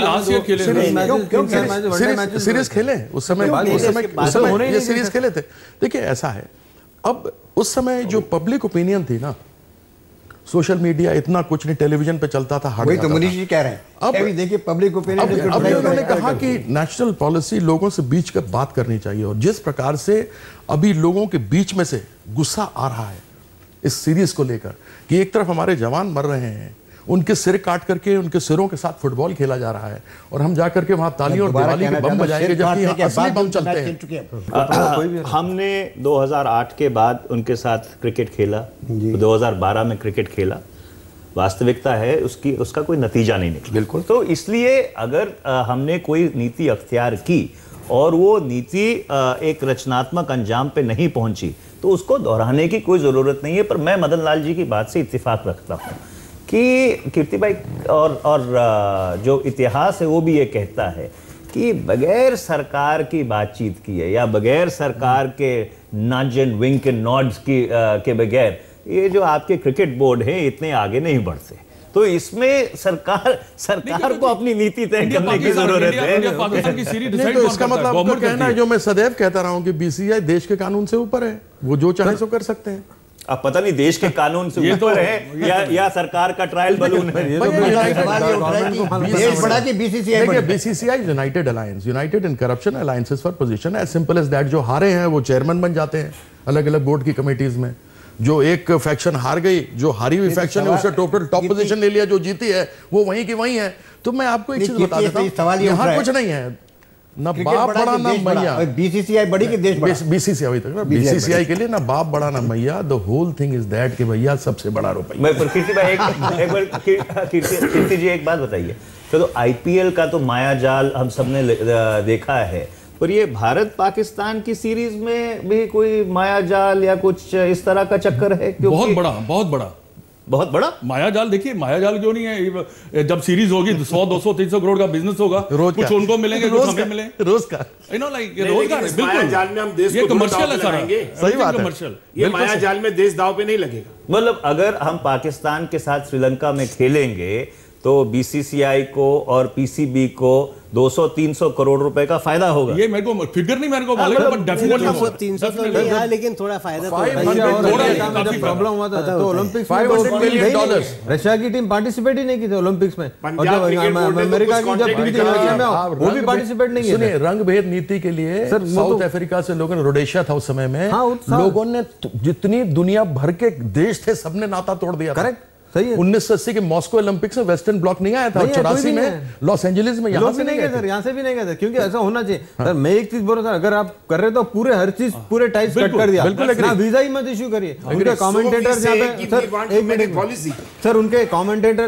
लास्ट ईयर खेले, सीरीज खेले, उस समय ये सीरीज खेले थे। देखिए ऐसा है, अब उस समय जो पब्लिक ओपिनियन थी ना, सोशल मीडिया इतना कुछ नहीं, टेलीविजन पे चलता था, वही तो मनीष जी कह रहे हैं। अब देखिए पब्लिक ओपिनियन, अब उन्होंने कहा कि नेशनल पॉलिसी, लोगों से बीच कर बात करनी चाहिए। और जिस प्रकार से अभी लोगों के बीच में से गुस्सा आ रहा है इस सीरीज को लेकर कि एक तरफ हमारे जवान मर रहे हैं, उनके सिर काट करके उनके सिरों के साथ फुटबॉल खेला जा रहा है, और हम जाकर के वहाँ ताली और दिवाली के बम बजाएंगे, जबकि असली बम चलते हैं। हमने 2008 के बाद उनके साथ क्रिकेट खेला, 2012 में क्रिकेट खेला, वास्तविकता है उसकी उसका कोई नतीजा नहीं निकला। बिल्कुल। तो इसलिए अगर हमने कोई नीति अख्तियार की और वो नीति एक रचनात्मक अंजाम पे नहीं पहुँची तो उसको दोहराने की कोई ज़रूरत नहीं है। पर मैं मदन लाल जी की बात से इत्तेफाक रखता हूँ कि कीर्ति भाई और जो इतिहास है वो भी ये कहता है कि बगैर सरकार की बातचीत की है या बगैर सरकार के नज एंड विंक एंड नॉड्स के बगैर ये जो आपके क्रिकेट बोर्ड हैं इतने आगे नहीं बढ़ते। तो इसमें सरकार को अपनी नीति तय करने की जरूरत है। तो इसका मतलब आपको कहना है, जो मैं सदैव कहता रहा हूँ कि बीसीसीआई देश के कानून से ऊपर है, वो जो चाहे सो कर सकते हैं। अब पता नहीं देश के कानून से ऊपर है या सरकार का ट्रायल बलून है। देखिए BCCI united alliance, united in corruption alliances for position, as simple as that. जो हारे हैं वो चेयरमैन बन जाते हैं अलग अलग बोर्ड की कमेटीज में। जो एक फैक्शन हार गई, जो हारी हुई फैक्शन है उससे टोटल टॉप पोजीशन ले लिया, जो जीती है वो वहीं की वहीं है। तो मैं आपको एक चीज बता देता हूँ, यहाँ कुछ नहीं है, ना बाप बड़ा ना मैया। बीसीसीआई बड़ी कि देश बड़ा? बीसीसीआई तक ना, बीसीसीआई के लिए ना बाप बड़ा ना मैया, the whole thing is that कि भैया सबसे बड़ा रुपया। मैं कीर्ति भाई एक बार कीर्ति जी एक बात बताइए, चलो आईपीएल का तो माया जाल हम सबने देखा है, पर ये भारत पाकिस्तान की सीरीज में भी कोई माया जाल या कुछ इस तरह का चक्कर है? बहुत बड़ा माया जाल। देखिए माया जाल क्यों नहीं है, जब सीरीज होगी 100 200 300 करोड़ का बिजनेस होगा, कुछ उनको मिलेंगे कुछ हमें मिलेंगे, रोज का यू नो लाइक रोजगार है। बिल्कुल जाल में हम देश को कमर्शियल लगाएंगे, सही बात है कमर्शियल। ये माया जाल में देश दाव पे नहीं लगेगा। मतलब अगर हम पाकिस्तान के साथ श्रीलंका में खेलेंगे तो बीसीसीआई को और पीसीबी को 200-300 करोड़ रुपए का फायदा होगा। ये मेरे को फिगर नहीं, मेरे को मालूम, डेफिनेटली लेकिन थोड़ा फायदा प्रॉब्लम हुआ था तो ओलंपिक्स $500 मिलियन रशिया की टीम पार्टिसिपेट ही नहीं की थी ओलंपिक्स में, और अमेरिका की जब टीम थी वो भी पार्टिसिपेट नहीं है। रंग भेद नीति के लिए साउथ अफ्रीका से लोगों ने, रोडेशिया था उस समय में, लोगों ने जितनी दुनिया भर के देश थे सबने नाता तोड़ दिया। करेक्ट, 1980 के मॉस्को ओलंपिक्स में वेस्टर्न ब्लॉक नहीं आया था, 84 में लॉस एंजलिस में यहाँ से नहीं गए, यहाँ से भी नहीं गए थे, क्योंकि ऐसा होना चाहिए। सर मैं एक चीज बोल रहा था, अगर आप कर रहे तो पूरे हर चीज पूरे टाइप्स कट कर दिया, ना वीजा ही मत इश्यू करिए। उनके कमेंटेटर्स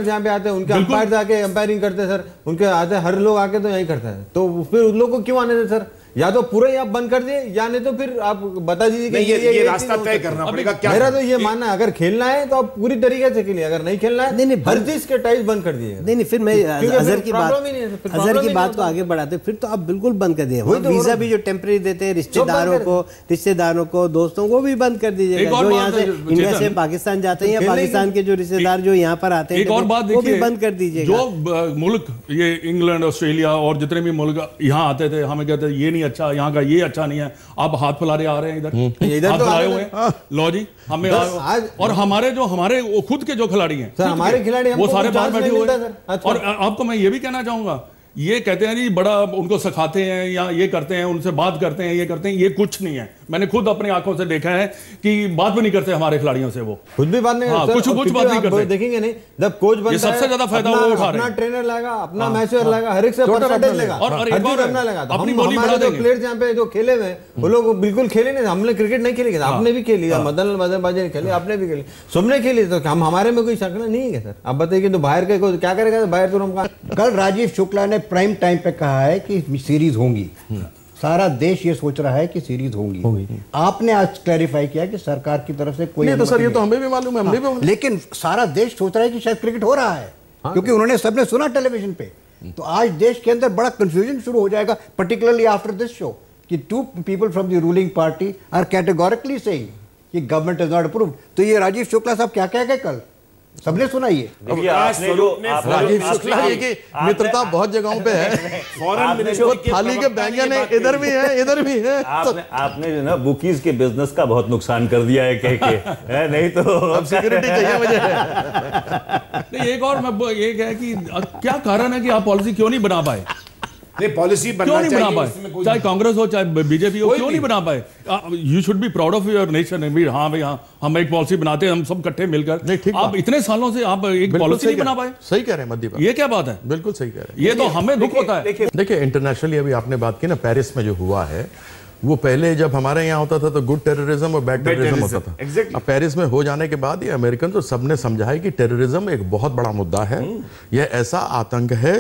यहाँ पे आते हैं, उनके अंपायर आके अंपायरिंग करते हैं सर, उनके आते हैं हर लोग आके तो यही करता है, तो फिर उन लोग को क्यों आने दे सर? या तो पूरे आप बंद कर दिए या नहीं तो फिर आप बता दीजिए कि ये रास्ता तय करना पड़ेगा। क्या मेरा तो ये मानना है, अगर खेलना है तो आप पूरी तरीके से खेलिए, अगर नहीं खेलना है नहीं हर चीज के टाइज बंद कर दिए। नहीं फिर मैं अजहर की बात को आगे बढ़ाते, फिर तो आप बिल्कुल बंद कर दिए, वीजा भी जो टेम्परेरी देते हैं रिश्तेदारों को दोस्तों को भी बंद कर दीजिए। जो यहाँ से इंडिया से पाकिस्तान जाते हैं या पाकिस्तान के जो रिश्तेदार जो यहाँ पर आते हैं वो भी बंद कर दीजिए। जो मुल्क ये इंग्लैंड ऑस्ट्रेलिया और जितने भी मुल्क यहाँ आते थे हमें कहते ये नहीं अच्छा, यहाँ का ये अच्छा नहीं है, आप हाथ फैलाने आ रहे हैं इधर तो आए हुए हैं। लो जी हमें आज, और हमारे जो हमारे वो खुद के जो खिलाड़ी हैं सर, हमारे खिलाड़ी वो सारे बाहर बैठे हुए हैं। और आपको मैं ये भी कहना चाहूंगा, ये कहते हैं जी बड़ा उनको सिखाते हैं या ये करते हैं, उनसे बात करते हैं, ये करते हैं, ये कुछ नहीं है। मैंने खुद अपनी आंखों से देखा है कि बात भी नहीं करते हमारे खिलाड़ियों से, वो खुद भी बात नहीं करते, कुछ बात नहीं करते। देखेंगे नहीं जब कोच बनता है, सबसे ज्यादा फायदा वो उठा रहे हैं, अपना ट्रेनर लगा, अपना मैचर लगा, हर एक से परसेंटेज लगा और अपनी बोली बढ़ा देंगे। प्लेयर्स यहां पे जो खेले हुए वो लोग बिल्कुल खेले नहीं, हमने क्रिकेट नहीं खेली, आपने भी खेली, मदन बाजी ने खेली, आपने भी खेली, सबने खेली, तो हम हमारे में कोई शक नहीं है सर। आप बताइए कि बाहर के क्या करेगा बाहर? तो कल राजीव शुक्ला ने प्राइम टाइम पे कहा है कि सीरीज होंगी, सारा देश ये सोच रहा है कि सीरीज होंगी। आपने आज क्लैरिफाई किया कि सरकार की तरफ से कोई नहीं, तो सर ये तो हमें भी मालूम है, लेकिन सारा देश सोच रहा है कि शायद क्रिकेट हो रहा है, क्योंकि उन्होंने सबने सुना टेलीविजन पे तो आज देश के अंदर बड़ा कंफ्यूजन शुरू हो जाएगा, पर्टिकुलरली आफ्टर दिस शो, कि two people from the ruling party are categorically saying कि गवर्नमेंट इज नॉट अप्रूव्ड। तो ये राजीव शुक्ला साहब क्या कहेंगे कल, सबने सुना ये। राजीव शुक्ला की मित्रता बहुत जगहों पे है, फॉरेन मिनिस्टर की थाली के बैंगन इधर भी है इधर भी है। आपने जो ना बुकीज के बिजनेस का बहुत नुकसान कर दिया है कह के, है नहीं तो अब सिक्योरिटी चाहिए मुझे। नहीं एक और मैं ये कह कि क्या कारण है कि आप पॉलिसी क्यों नहीं बना पाए, पॉलिसी क्यों नहीं बना पाए, चाहे कांग्रेस हो चाहे बीजेपी हो, क्यों नहीं बना पाए? You should be proud of your nation. हाँ भाई हाँ, हम एक पॉलिसी बनाते हैं हम सब इकट्ठे मिलकर। आप इतने सालों से आप एक पॉलिसी नहीं बना पाए। सही कह रहे हैं मदीप, ये क्या बात है, बिल्कुल सही कह रहे हैं। ये तो हमें दुख होता है। देखिए इंटरनेशनली अभी आपने बात की ना, पेरिस में जो हुआ है वो पहले जब हमारे यहाँ होता था तो गुड टेररिज्म और बैड टेररिज्म होता था। अब पेरिस में हो जाने के बाद ये अमेरिकन तो सबने समझा है कि टेररिज्म एक बहुत बड़ा मुद्दा है, यह ऐसा आतंक है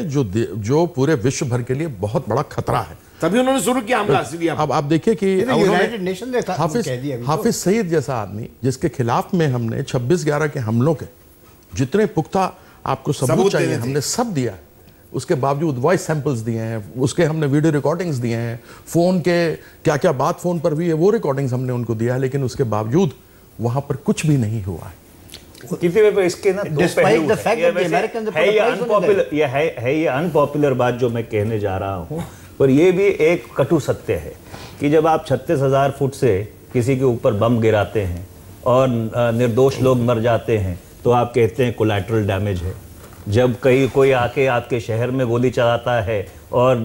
जो पूरे विश्व भर के लिए बहुत बड़ा खतरा है, तभी उन्होंने शुरू किया हमला। अब आप देखिए कि यूनाइटेड नेशन ने हाफिज सईद जैसा आदमी जिसके खिलाफ में हमने 26/11 के हमलों के जितने पुख्ता आपको सबूत चाहिए हमने सब दिया, उसके बावजूद वॉइस सैंपल्स दिए हैं, उसके हमने वीडियो रिकॉर्डिंग्स दिए हैं, फ़ोन के क्या क्या बात फ़ोन पर हुई है वो रिकॉर्डिंग्स हमने उनको दिया है, लेकिन उसके बावजूद वहाँ पर कुछ भी नहीं हुआ है। इसके ना दो पहलू है, ये अनपॉपुलर बात जो मैं कहने जा रहा हूँ पर ये भी एक कटु सत्य है कि जब आप 36,000 फुट से किसी के ऊपर बम गिराते हैं और निर्दोष लोग मर जाते हैं तो आप कहते हैं कोलैटरल डैमेज है। जब कोई आके आपके शहर में गोली चलाता है और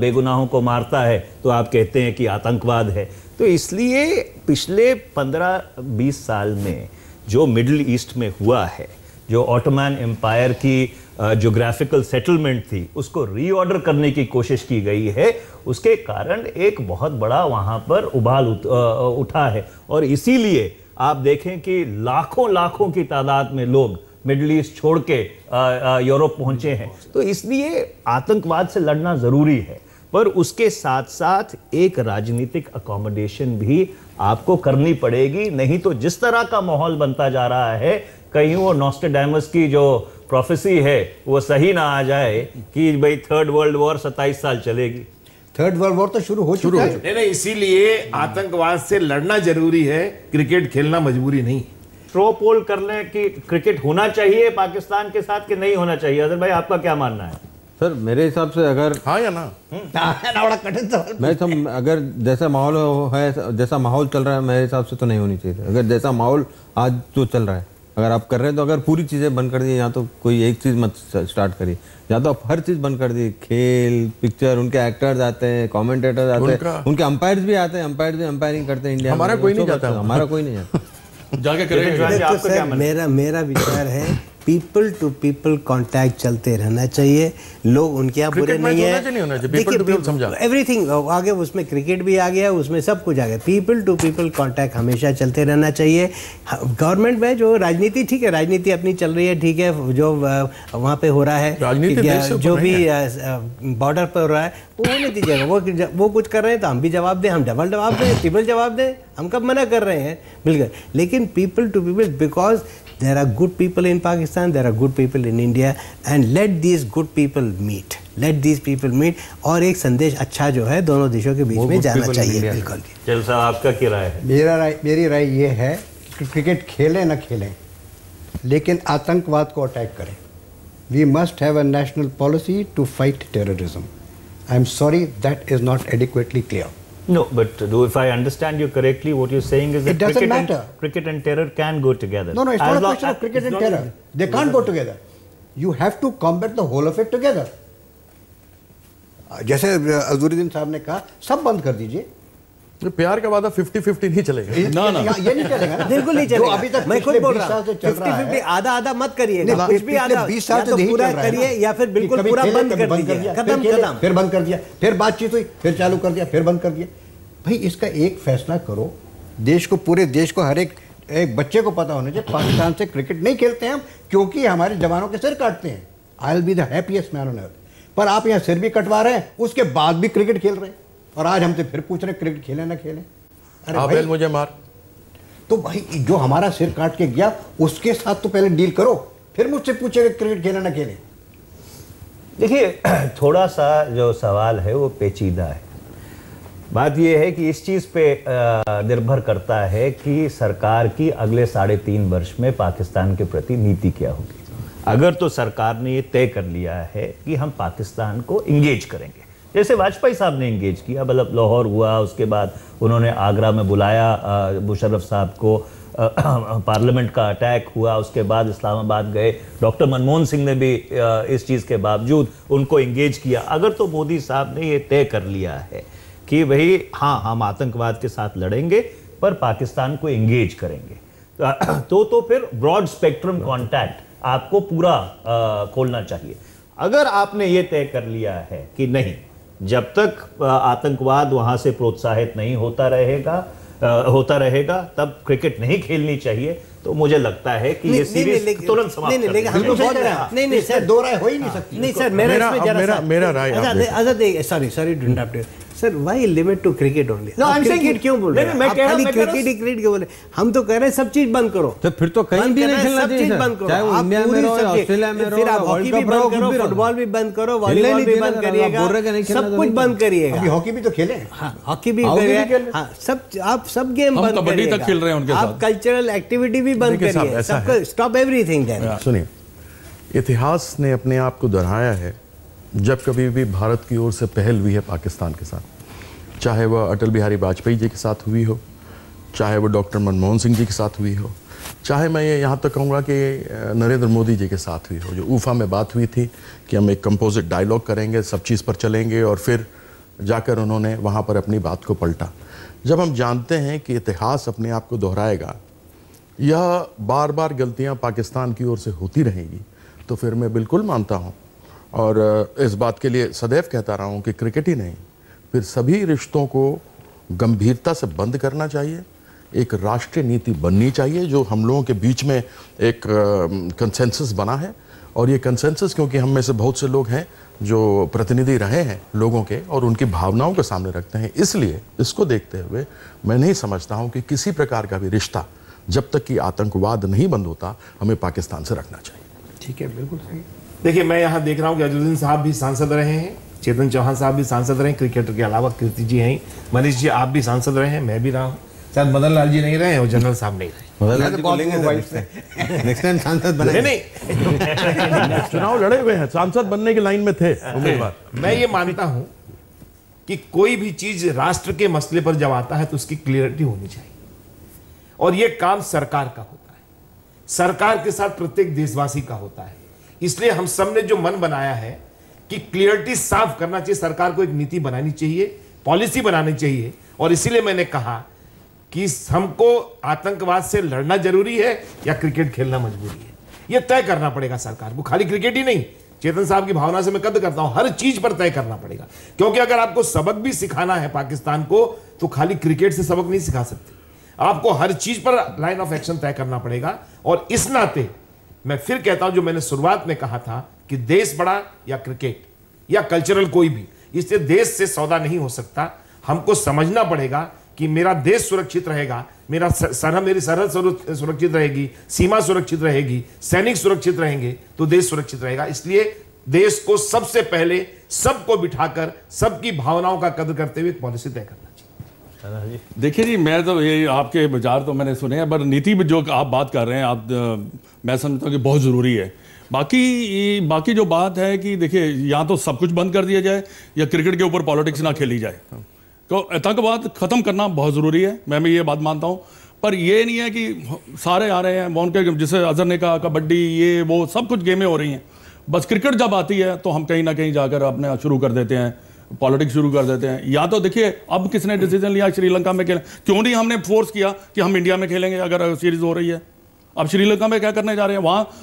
बेगुनाहों को मारता है तो आप कहते हैं कि आतंकवाद है। तो इसलिए पिछले 15-20 साल में जो मिडिल ईस्ट में हुआ है, जो ऑटोमन एम्पायर की ज्योग्राफिकल सेटलमेंट थी उसको रीऑर्डर करने की कोशिश की गई है, उसके कारण एक बहुत बड़ा वहाँ पर उबाल उठा है। और इसीलिए आप देखें कि लाखों लाखों की तादाद में लोग मिडिल ईस्ट छोड़ के यूरोप पहुंचे हैं। तो इसलिए आतंकवाद से लड़ना ज़रूरी है, पर उसके साथ साथ एक राजनीतिक अकोमोडेशन भी आपको करनी पड़ेगी, नहीं तो जिस तरह का माहौल बनता जा रहा है कहीं वो नॉस्ट्राडामस की जो प्रोफेसी है वो सही ना आ जाए कि भाई थर्ड वर्ल्ड वॉर 27 साल चलेगी। थर्ड वर्ल्ड वॉर तो शुरू हो चुका है। नहीं नहीं, इसीलिए आतंकवाद से लड़ना जरूरी है, क्रिकेट खेलना मजबूरी नहीं। थ्रो पोल कर लें कि क्रिकेट होना चाहिए पाकिस्तान के साथ कि नहीं होना चाहिए। अजहर भाई आपका क्या मानना है? सर मेरे हिसाब से अगर हाँ या ना, बड़ा कठिन सवाल। मैं सब अगर जैसा माहौल है, जैसा माहौल चल रहा है मेरे हिसाब से तो नहीं होनी चाहिए। अगर जैसा माहौल आज तो चल रहा है अगर आप कर रहे हैं तो अगर पूरी चीज़ें बंद कर दी, या तो कोई एक चीज़ मत स्टार्ट करिए, या तो आप हर चीज़ बंद कर दी, खेल, पिक्चर, उनके एक्टर्स आते हैं, कॉमेंटेटर्स आते हैं, उनके अंपायर्स भी आते हैं, अंपायर भी अंपायरिंग करते हैं। इंडिया हमारा कोई नहीं जाता, हमारा कोई नहीं जाता। आपको क्या मन? मेरा विचार है पीपल टू पीपल कांटेक्ट चलते रहना चाहिए, लोग उनके यहाँ बुरे नहीं है। एवरीथिंग आगे उसमें क्रिकेट भी आ गया, उसमें सब कुछ आ गया। पीपल टू पीपल कांटेक्ट हमेशा चलते रहना चाहिए। गवर्नमेंट में जो राजनीति, ठीक है राजनीति अपनी चल रही है, ठीक है जो वहाँ पे हो रहा है, जो भी बॉर्डर पर हो रहा है वो होने दीजिएगा। वो कुछ कर रहे हैं तो हम भी जवाब दें, हम डबल जवाब दें, ट्रिपल जवाब दें, हम कब मना कर रहे हैं बिल्कुल। लेकिन people to people, because there are good people in Pakistan, there are good people in India, and let these good people meet, let these people meet, और एक संदेश अच्छा जो है दोनों देशों के बीच में जाना चाहिए। बिल्कुल। चल साहब आपका क्या राय है? मेरी राय ये है कि क्रिकेट खेलें ना खेलें लेकिन आतंकवाद को अटैक करें। We must have a national policy to fight terrorism. I'm sorry that is not adequately clear. No, but if I understand you correctly, what you're saying is that cricket and terror can go together. No, no, it's not a question of cricket and terror. They can't go together. You have to combat the whole of it together. जैसे अजहरुद्दीन साहब ने कहा, सब बंद कर दीजिए। प्यार का वादा 50-50 नहीं चलेगा। ना ना ये नहीं चलेगा, बिल्कुल नहीं चलेगा। अभी तक मैं खुद बोल रहा हूँ 50-50 आधा-आधा मत करिएगा, कुछ भी आधा 20 साल से पूरा करिए या फिर बिल्कुल पूरा बंद कर दिया, कदम कदम फिर बंद कर दिया, फिर बातचीत हुई, फिर चालू कर दिया, फिर बंद कर दिया। भाई इसका एक फैसला करो, देश को, पूरे देश को, हर एक बच्चे को पता होना चाहिए पाकिस्तान से क्रिकेट नहीं खेलते हैं हम क्योंकि हमारे जवानों के सिर काटते हैं। I will be the happiest man on earth. पर आप यहाँ सिर भी कटवा रहे हैं उसके बाद भी क्रिकेट खेल रहे हैं और आज हमसे फिर पूछ रहे क्रिकेट खेलें ना खेलें। अरे भाई मुझे मार, तो भाई जो हमारा सिर काट के गया उसके साथ तो पहले डील करो, फिर मुझसे पूछेगा क्रिकेट खेलें ना खेलें। देखिए, थोड़ा सा जो सवाल है वो पेचीदा है। बात यह है कि इस चीज़ पे निर्भर करता है कि सरकार की अगले 3.5 वर्ष में पाकिस्तान के प्रति नीति क्या होगी। अगर तो सरकार ने ये तय कर लिया है कि हम पाकिस्तान को इंगेज करेंगे, जैसे वाजपेयी साहब ने इंगेज किया, मतलब लाहौर हुआ, उसके बाद उन्होंने आगरा में बुलाया मुशर्रफ साहब को, पार्लियामेंट का अटैक हुआ, उसके बाद इस्लामाबाद गए, डॉक्टर मनमोहन सिंह ने भी इस चीज़ के बावजूद उनको इंगेज किया। अगर तो मोदी साहब ने ये तय कर लिया है कि भाई हाँ, हम आतंकवाद के साथ लड़ेंगे पर पाकिस्तान को इंगेज करेंगे, तो फिर ब्रॉड स्पेक्ट्रम कॉन्टैक्ट आपको पूरा खोलना चाहिए। अगर आपने ये तय कर लिया है कि नहीं, जब तक आतंकवाद वहाँ से प्रोत्साहित नहीं होता रहेगा तब क्रिकेट नहीं खेलनी चाहिए, तो मुझे लगता है कि ये सीरीज तुरंत समाप्त कर दें। नहीं सर, दो राय हो ही नहीं सकती। नहीं सर, मेरा राय आजाद, sorry to interrupt sir, why limit to cricket only? Cricket क्यों बोल रहे हैं? क्रिकेट क्यों बोल रहे हैं? हम तो कह रहे हैं सब चीज बंद करो, तो फिर तो कहीं भी नहीं खेलना चाहिए। बंद करो, आप पूरी ऑस्ट्रेलिया में रहो, फिर आप हॉकी भी बंद करो, फुटबॉल भी बंद करो, वॉलीबॉल भी बंद करिएगा, सब कुछ बंद करिएगा। अभी हॉकी भी तो खेले, हॉकी भी आप सब गेम बंद करिएगा, आप कल्चरल एक्टिविटी भी बंद करिए, सबको स्टॉप एवरीथिंग। सुनिए, इतिहास ने अपने आप को दोहराया है, जब कभी भी भारत की ओर से पहल हुई है पाकिस्तान के साथ, चाहे वह अटल बिहारी वाजपेयी जी के साथ हुई हो, चाहे वह डॉक्टर मनमोहन सिंह जी के साथ हुई हो, चाहे मैं ये यहाँ तक कहूँगा कि नरेंद्र मोदी जी के साथ हुई हो, जो ऊफा में बात हुई थी कि हम एक कंपोजिट डायलॉग करेंगे, सब चीज़ पर चलेंगे, और फिर जाकर उन्होंने वहाँ पर अपनी बात को पलटा। जब हम जानते हैं कि इतिहास अपने आप को दोहराएगा, यह बार बार गलतियाँ पाकिस्तान की ओर से होती रहेंगी, तो फिर मैं बिल्कुल मानता हूँ और इस बात के लिए सदैव कहता रहा हूँ कि क्रिकेट ही नहीं, फिर सभी रिश्तों को गंभीरता से बंद करना चाहिए। एक राष्ट्रीय नीति बननी चाहिए जो हम लोगों के बीच में एक कंसेंसस बना है, और ये कंसेंसस, क्योंकि हम में से बहुत से लोग हैं जो प्रतिनिधि रहे हैं लोगों के और उनकी भावनाओं को सामने रखते हैं, इसलिए इसको देखते हुए मैं नहीं समझता हूँ कि किसी प्रकार का भी रिश्ता जब तक कि आतंकवाद नहीं बंद होता हमें पाकिस्तान से रखना चाहिए। ठीक है, बिल्कुल सही। देखिए, मैं यहाँ देख रहा हूँ कि अजहरुद्दीन साहब भी सांसद रहे हैं, चेतन चौहान साहब भी सांसद रहे हैं, क्रिकेटर के अलावा कीर्ति जी हैं, मनीष जी आप भी सांसद रहे हैं, मैं भी रहा हूँ, शायद मदन लाल जी नहीं रहे हैं और जनरल साहब नहीं रहे। मदन लाल जी बोलेंगे नेक्स्ट टाइम सांसद बने, नहीं चुनाव लड़े हुए हैं, सांसद बनने की लाइन में थे उम्मीदवार। मैं ये मानता हूँ कि कोई भी चीज़ राष्ट्र के मसले पर जब आता है तो उसकी क्लियरिटी होनी चाहिए, और ये काम सरकार का होता है, सरकार के साथ प्रत्येक देशवासी का होता है। इसलिए हम सब ने जो मन बनाया है कि क्लियरिटी साफ करना चाहिए, सरकार को एक नीति बनानी चाहिए, पॉलिसी बनानी चाहिए, और इसीलिए मैंने कहा कि हमको आतंकवाद से लड़ना जरूरी है या क्रिकेट खेलना मजबूरी है, यह तय करना पड़ेगा सरकार को। खाली क्रिकेट ही नहीं, चेतन साहब की भावना से मैं कद करता हूं, हर चीज पर तय करना पड़ेगा, क्योंकि अगर आपको सबक भी सिखाना है पाकिस्तान को तो खाली क्रिकेट से सबक नहीं सिखा सकते, आपको हर चीज पर लाइन ऑफ एक्शन तय करना पड़ेगा। और इस नाते मैं फिर कहता हूं जो मैंने शुरुआत में कहा था कि देश बड़ा या क्रिकेट या कल्चरल कोई भी, इससे देश से सौदा नहीं हो सकता। हमको समझना पड़ेगा कि मेरा देश सुरक्षित रहेगा, मेरी सरहद सुरक्षित रहेगी, सीमा सुरक्षित रहेगी, सैनिक सुरक्षित रहेंगे तो देश सुरक्षित रहेगा। इसलिए देश को सबसे पहले सबको बिठाकर सबकी भावनाओं का कदर करते हुए पॉलिसी तय करना। देखिए जी, मैं तो ये आपके विचार तो मैंने सुने हैं, पर नीति में जो आप बात कर रहे हैं आप, मैं समझता हूँ कि बहुत ज़रूरी है। बाकी जो बात है कि देखिए, या तो सब कुछ बंद कर दिया जाए या क्रिकेट के ऊपर पॉलिटिक्स ना खेली जाए, तो आतंकवाद ख़त्म करना बहुत ज़रूरी है, मैं भी ये बात मानता हूँ। पर ये नहीं है कि सारे आ रहे हैं वॉन के, जैसे अजहर ने कहा कबड्डी ये वो सब कुछ गेमें हो रही हैं, बस क्रिकेट जब आती है तो हम कहीं ना कहीं जाकर अपने शुरू कर देते हैं, पॉलिटिक्स शुरू कर देते हैं। या तो देखिए, अब किसने डिसीजन लिया श्रीलंका में खेलें, क्यों नहीं हमने फोर्स किया कि हम इंडिया में खेलेंगे अगर सीरीज हो रही है। अब श्रीलंका में क्या करने जा रहे हैं,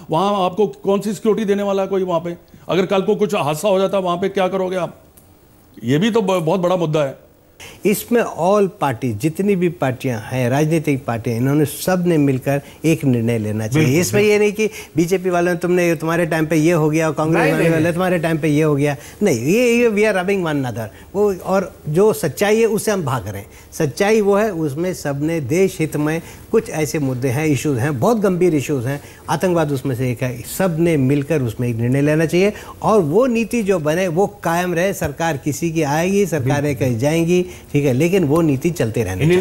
वहाँ आपको कौन सी सिक्योरिटी देने वाला है कोई, वहाँ पे अगर कल को कुछ हादसा हो जाता है वहाँ पे क्या करोगे आप, ये भी तो बहुत बड़ा मुद्दा है। इसमें ऑल पार्टी जितनी भी पार्टियां हैं, राजनीतिक पार्टियां, इन्होंने सब ने मिलकर एक निर्णय लेना चाहिए। इसमें यह नहीं कि बीजेपी वालों ने तुमने तुम्हारे टाइम पे ये हो गया और कांग्रेस वाले तुम्हारे टाइम पे ये हो गया, नहीं, ये we are rubbing one another वो। और जो सच्चाई है उससे हम भाग रहे हैं, सच्चाई वो है उसमें सबने देश हित में कुछ ऐसे मुद्दे हैं, इश्यूज़ हैं, बहुत गंभीर इश्यूज़ हैं, आतंकवाद उसमें से एक है, सब ने मिलकर उसमें एक निर्णय लेना चाहिए और वो नीति जो बने वो कायम रहे। सरकार किसी की आएगी, सरकारें कहीं जाएंगी, ठीक है, लेकिन वो नीति चलते रहने चाहिए। In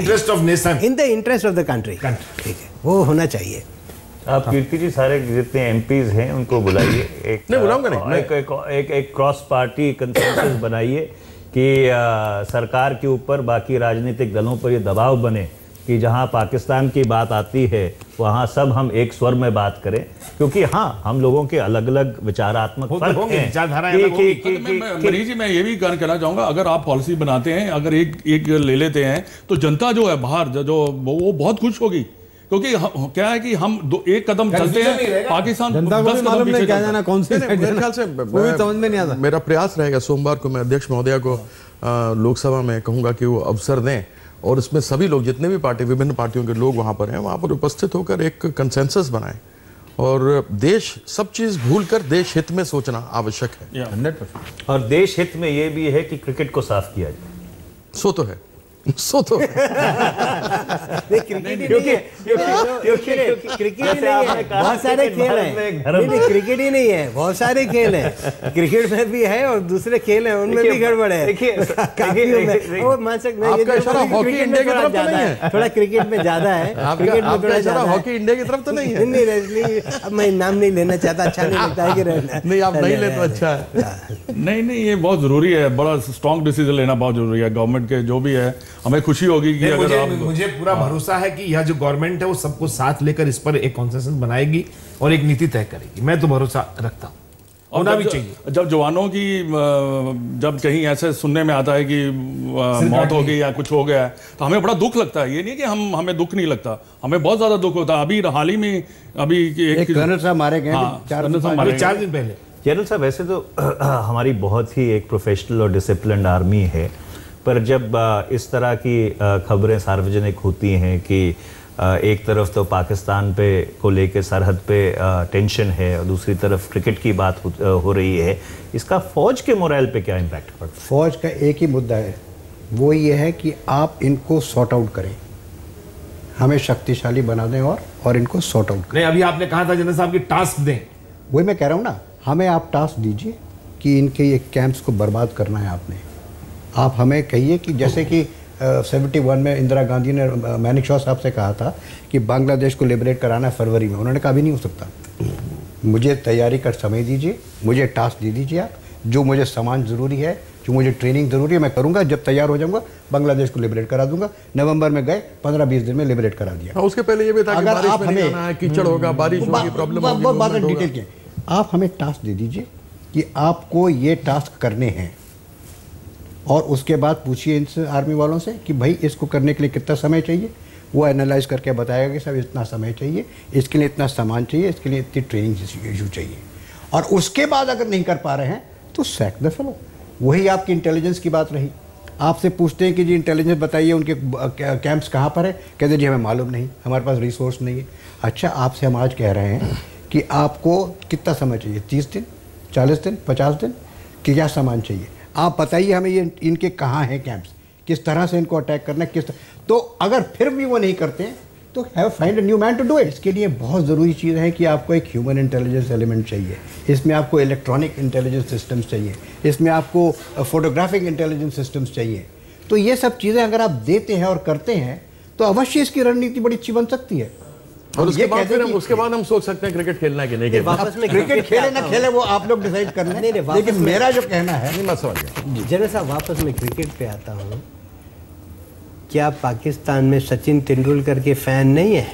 the interest of the country, ठीक है, वो होना चाहिए। आप कीर्ति जी सारे जितने एमपीज हैं उनको बुलाइए, एक क्रॉस पार्टी कंसेंसस बनाइए कि सरकार के ऊपर बाकी राजनीतिक दलों पर ये दबाव बने कि जहाँ पाकिस्तान की बात आती है वहाँ सब हम एक स्वर में बात करें, क्योंकि हाँ, हम लोगों के अलग अलग विचारात्मक फर्क हैं। मनीष जी, मैं ये भी कहना चाहूँगा, अगर आप पॉलिसी बनाते हैं, अगर एक ले लेते हैं तो जनता जो है बाहर जो वो बहुत खुश होगी, क्योंकि क्या है कि हम एक कदम चलते हैं, पाकिस्तान 10 कदम पीछे जाना कौन से समझ में नहीं आता। मेरा प्रयास रहेगा सोमवार को मैं अध्यक्ष महोदया को लोकसभा में कहूँगा कि वो अवसर दें और इसमें सभी लोग, जितने भी पार्टी, विभिन्न पार्टियों के लोग वहाँ पर हैं, वहाँ पर उपस्थित होकर एक कंसेंसस बनाएं और देश, सब चीज़ भूलकर देश हित में सोचना आवश्यक है 100%। और देश हित में ये भी है कि क्रिकेट को साफ किया जाए। सो तो क्रिकेट ही नहीं है, बहुत सारे खेल हैं, क्रिकेट में भी है और दूसरे खेल हैं उनमें भी गड़बड़ है। थोड़ा क्रिकेट में ज्यादा है, हॉकी इंडिया की तरफ तो नहीं है, मैं नाम नहीं लेना चाहता, अच्छा नहीं लगता है कि नहीं, आप नहीं लेते, अच्छा नहीं, ये बहुत जरूरी है, बड़ा स्ट्रॉन्ग डिसीजन लेना बहुत जरूरी है। गवर्नमेंट के जो भी है, हमें खुशी होगी कि अगर मुझे पूरा भरोसा है कि यह जो गवर्नमेंट है वो सबको साथ लेकर इस पर एक कंसेंसस बनाएगी और एक नीति तय करेगी, मैं तो भरोसा रखता हूँ। और ना भी चाहिए, जब जवानों की जब कहीं ऐसे सुनने में आता है कि मौत हो गई या कुछ हो गया है तो हमें बड़ा दुख लगता है। ये नहीं कि हमें दुख नहीं लगता, हमें बहुत ज्यादा दुख होता है। अभी हाल ही में अभी एक कर्नल साहब मारे गए 4 दिन पहले। कर्नल साहब वैसे तो हमारी बहुत ही एक प्रोफेशनल और डिसिप्लिन्ड आर्मी है, पर जब इस तरह की खबरें सार्वजनिक होती हैं कि एक तरफ तो पाकिस्तान पे को लेके सरहद पे टेंशन है और दूसरी तरफ क्रिकेट की बात हो रही है, इसका फौज के मोरल पे क्या इम्पैक्ट पड़ता है? फौज का एक ही मुद्दा है, वो ये है कि आप इनको सॉर्ट आउट करें, हमें शक्तिशाली बना दें और इनको सॉर्ट आउट करें। अभी आपने कहा था जनरल साहब की टास्क दें, वही मैं कह रहा हूँ ना, हमें आप टास्क दीजिए कि इनके ये कैंप्स को बर्बाद करना है आपने। आप हमें कहिए कि जैसे कि 71 में इंदिरा गांधी ने मैनिक शॉ साहब से कहा था कि बांग्लादेश को लिबरेट कराना है फरवरी में, उन्होंने कहा भी नहीं हो सकता, मुझे तैयारी कर समय दीजिए, मुझे टास्क दे दीजिए आप, जो मुझे सामान ज़रूरी है, जो मुझे ट्रेनिंग ज़रूरी है, मैं करूंगा, जब तैयार हो जाऊंगा बांग्लादेश को लिबरेट करा दूंगा। नवंबर में गए, 15-20 दिन में लिबरेट करा दिया। उसके पहले ये भी था अगर आप हमें कीचड़ होगा, बारिश होगी, प्रॉब्लम होगी, बहुत बात डिटेल की, आप हमें टास्क दे दीजिए कि आपको ये टास्क करने हैं और उसके बाद पूछिए इनसे, आर्मी वालों से कि भाई इसको करने के लिए कितना समय चाहिए, वो एनालाइज करके बताएगा कि सर इतना समय चाहिए, इसके लिए इतना सामान चाहिए, इसके लिए इतनी ट्रेनिंग इशू चाहिए। और उसके बाद अगर नहीं कर पा रहे हैं तो सैक द फेलो। वही आपकी इंटेलिजेंस की बात रही, आपसे पूछते हैं कि जी इंटेलिजेंस बताइए उनके कैंप्स कहाँ पर है, कहते जी हमें मालूम नहीं, हमारे पास रिसोर्स नहीं है। अच्छा, आपसे हम आज कह रहे हैं कि आपको कितना समय चाहिए, 30 दिन, 40 दिन, 50 दिन, कि क्या सामान चाहिए आप बताइए हमें, ये इनके कहाँ हैं कैंप्स, किस तरह से इनको अटैक करना है, तो अगर फिर भी वो नहीं करते तो have find a new man to do it. इसके लिए बहुत ज़रूरी चीज़ है कि आपको एक ह्यूमन इंटेलिजेंस एलिमेंट चाहिए, इसमें आपको इलेक्ट्रॉनिक इंटेलिजेंस सिस्टम्स चाहिए, इसमें आपको फोटोग्राफिक इंटेलिजेंस सिस्टम्स चाहिए। तो ये सब चीज़ें अगर आप देते हैं और करते हैं तो अवश्य इसकी रणनीति बड़ी अच्छी बन सकती है। और उसके बाद हम सोच सकते हैं क्रिकेट खेलना कि नहीं खेलना। वापस में क्रिकेट खेले ना खेले वो आप लोग डिसाइड करना है, लेकिन मेरा जो कहना है जनरल साहब, वापस में क्रिकेट पे आता हूँ। क्या पाकिस्तान में सचिन तेंदुलकर के फैन नहीं है?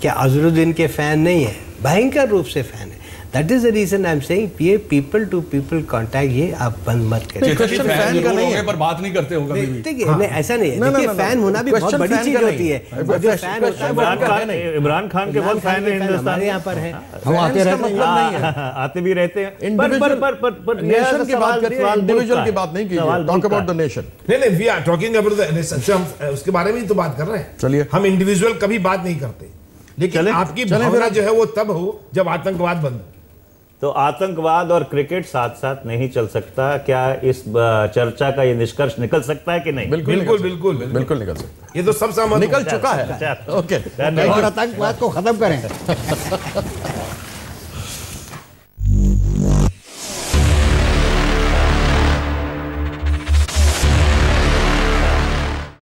क्या अजहरुद्दीन के फैन नहीं है? भयंकर रूप से फैन है। That is the reason I am saying ये पीपल टू पीपल कांटेक्ट ये आप बंद मत करें। क्वेश्चन फैन का नहीं है पर बात नहीं करते होगा कभी भी, नहीं ऐसा नहीं है। देखिए फैन होना भी बहुत बड़ी चीज होती है। जो फैन होता है वो इमरान खान के बहुत फैन है हिंदुस्तान यहाँ पर है, हम आते रहते हैं, आते भी रहते हैं। पर नेशन की बात करते हैं, इंडिविजुअल की बात नहीं की, टॉक अबाउट द नेशन। नहीं we are talking about the nation, हम उसके बारे में ही तो बात कर रहे हैं। चलिए हम इंडिविजुअल कभी बात नहीं करते, लेकिन आपकी भावना जो है वो तब हो जब आतंकवाद बंद। तो आतंकवाद और क्रिकेट साथ साथ नहीं चल सकता, क्या इस चर्चा का ये निष्कर्ष निकल सकता है कि नहीं? बिल्कुल निकल सकता है, ये तो सब सहमत निकल चुका है। ओके, आतंकवाद को खत्म करें।